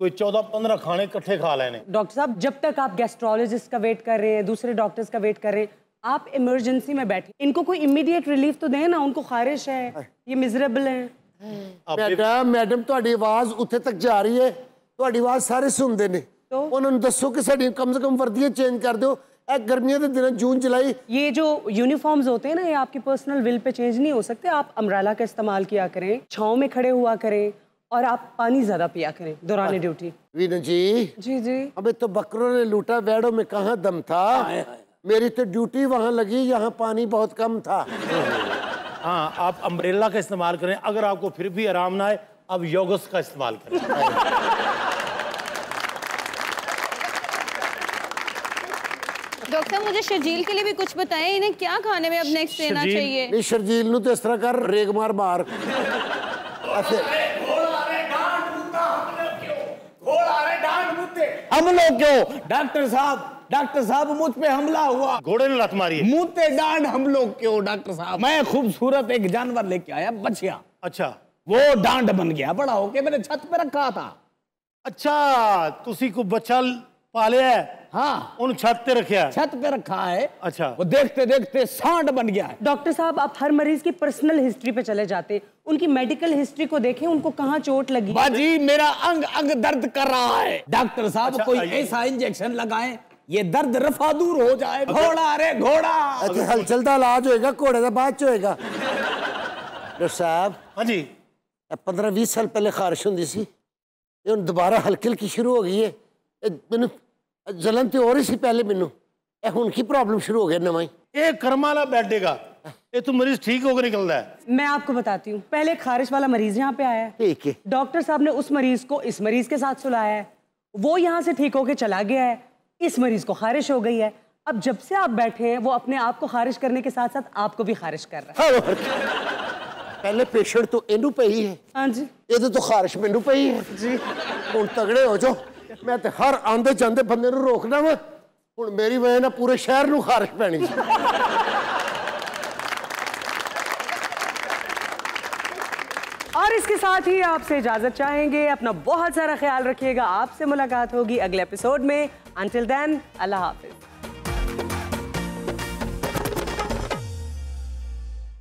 कोई 14-15 खाने इकट्ठे खा लेने। डॉक्टर साहब जब तक आप गैस्ट्रोलॉजिस्ट का वेट कर रहे हैं, दूसरे डॉक्टर्स का वेट कर रहे हैं, आप इमरजेंसी में बैठे। इनको कोई इमीडिएट रिलीफ तो दें ना, उनको खारिश है, ये मिजरेबल है। मैडम तुहाडी आवाज उत्थे तक जा रही है, तुहाडी आवाज सारे सुनते हैं, उन्होंने दसो कि साडी कम से कम वर्दियां चेंज कर दो। गर्मियों के दिन जून जुलाई ये जो यूनिफॉर्म्स होते हैं ना, ये आपकी पर्सनल विल पे चेंज नहीं हो सकते। आप अम्ब्रेला का इस्तेमाल किया करें, छाँव में खड़े हुआ करें, और आप पानी ज्यादा पिया करें दौरान ड्यूटी। वीनू जी जी जी। अबे तो बकरों ने लूटा, वैड़ों में कहाँ दम था, मेरी तो ड्यूटी वहाँ लगी, यहाँ पानी बहुत कम था। हाँ आप अम्ब्रेला का इस्तेमाल करें, अगर आपको फिर भी आराम ना आए आप योगस का इस्तेमाल करें। डॉक्टर मुझे शर्जील के लिए भी कुछ बताएं, इन्हें क्या खाने में अब नेक्स्ट देना चाहिए? नहीं शर्जील नू तो इस तरह कर रेग मार बार। हम लोग क्यों डॉक्टर साहब डॉक्टर साहब मुझ पे हमला हुआ, घोड़े ने लात मारी, मुंह पे डांड। हम लोग क्यों डॉक्टर साहब, मैं खूबसूरत एक जानवर लेके आया, बछिया। अच्छा, वो डांड बन गया, बड़ा होके मैंने छत पे रखा था। अच्छा, तुसी को बच्चा पाले है? हाँ, उन छत पे रखा है, छत पे रखा है। अच्छा, वो देखते देखते सांड बन गया है। डॉक्टर साहब, आप हर मरीज की पर्सनल हिस्ट्री पे चले जाते, उनकी मेडिकल हिस्ट्री को देखें, उनको कहाँ चोट लगी। बाजी, मेरा अंग अंग दर्द कर रहा है डॉक्टर साहब। अच्छा, कोई ऐसा इंजेक्शन लगाए ये दर्द रफा दूर हो जाए। घोड़ा रे घोड़ा। अच्छा, हलचल का इलाज होएगा, घोड़े का बाद होएगा। डॉक्टर साहब, हाँ जी, 15-20 साल पहले खारिश होंदी सी, हुण दोबारा हल्की हल्की शुरू हो गई है। मैनू जलन तो हो रही सी पहले, मैनू हुण की प्रॉब्लम शुरू हो गई नवां ही। ये कर्म वाला बैठेगा, ये तो मरीज ठीक होकर निकलता है। मैं आपको बताती हूँ, पहले खारिश वाला मरीज यहाँ पे आया, ठीक है, डॉक्टर साहब ने उस मरीज को इस मरीज के साथ सुलाया है, वो यहाँ से ठीक होके चला गया है, इस मरीज को खारिश हो गई है। अब जब से आप बैठे हैं, वो अपने आप को खारिश करने के साथ साथ आपको भी खारिश कर रहा है। पहले पेशेंट तो इनू पई है। हाँ जी, ये तो खारिश मैनू पई है जी। हुण तगड़े हो जाओ, मैं तो हर आंदे जांदे बंदे नू रोकना वा, हुण मेरी वजह नाल पूरे शहर नू खारिश पैनी। और इसके साथ ही आपसे इजाजत चाहेंगे, अपना बहुत सारा ख्याल रखिएगा, आपसे मुलाकात होगी अगले एपिसोड में। अंटिल देन, अल्लाह हाफिज।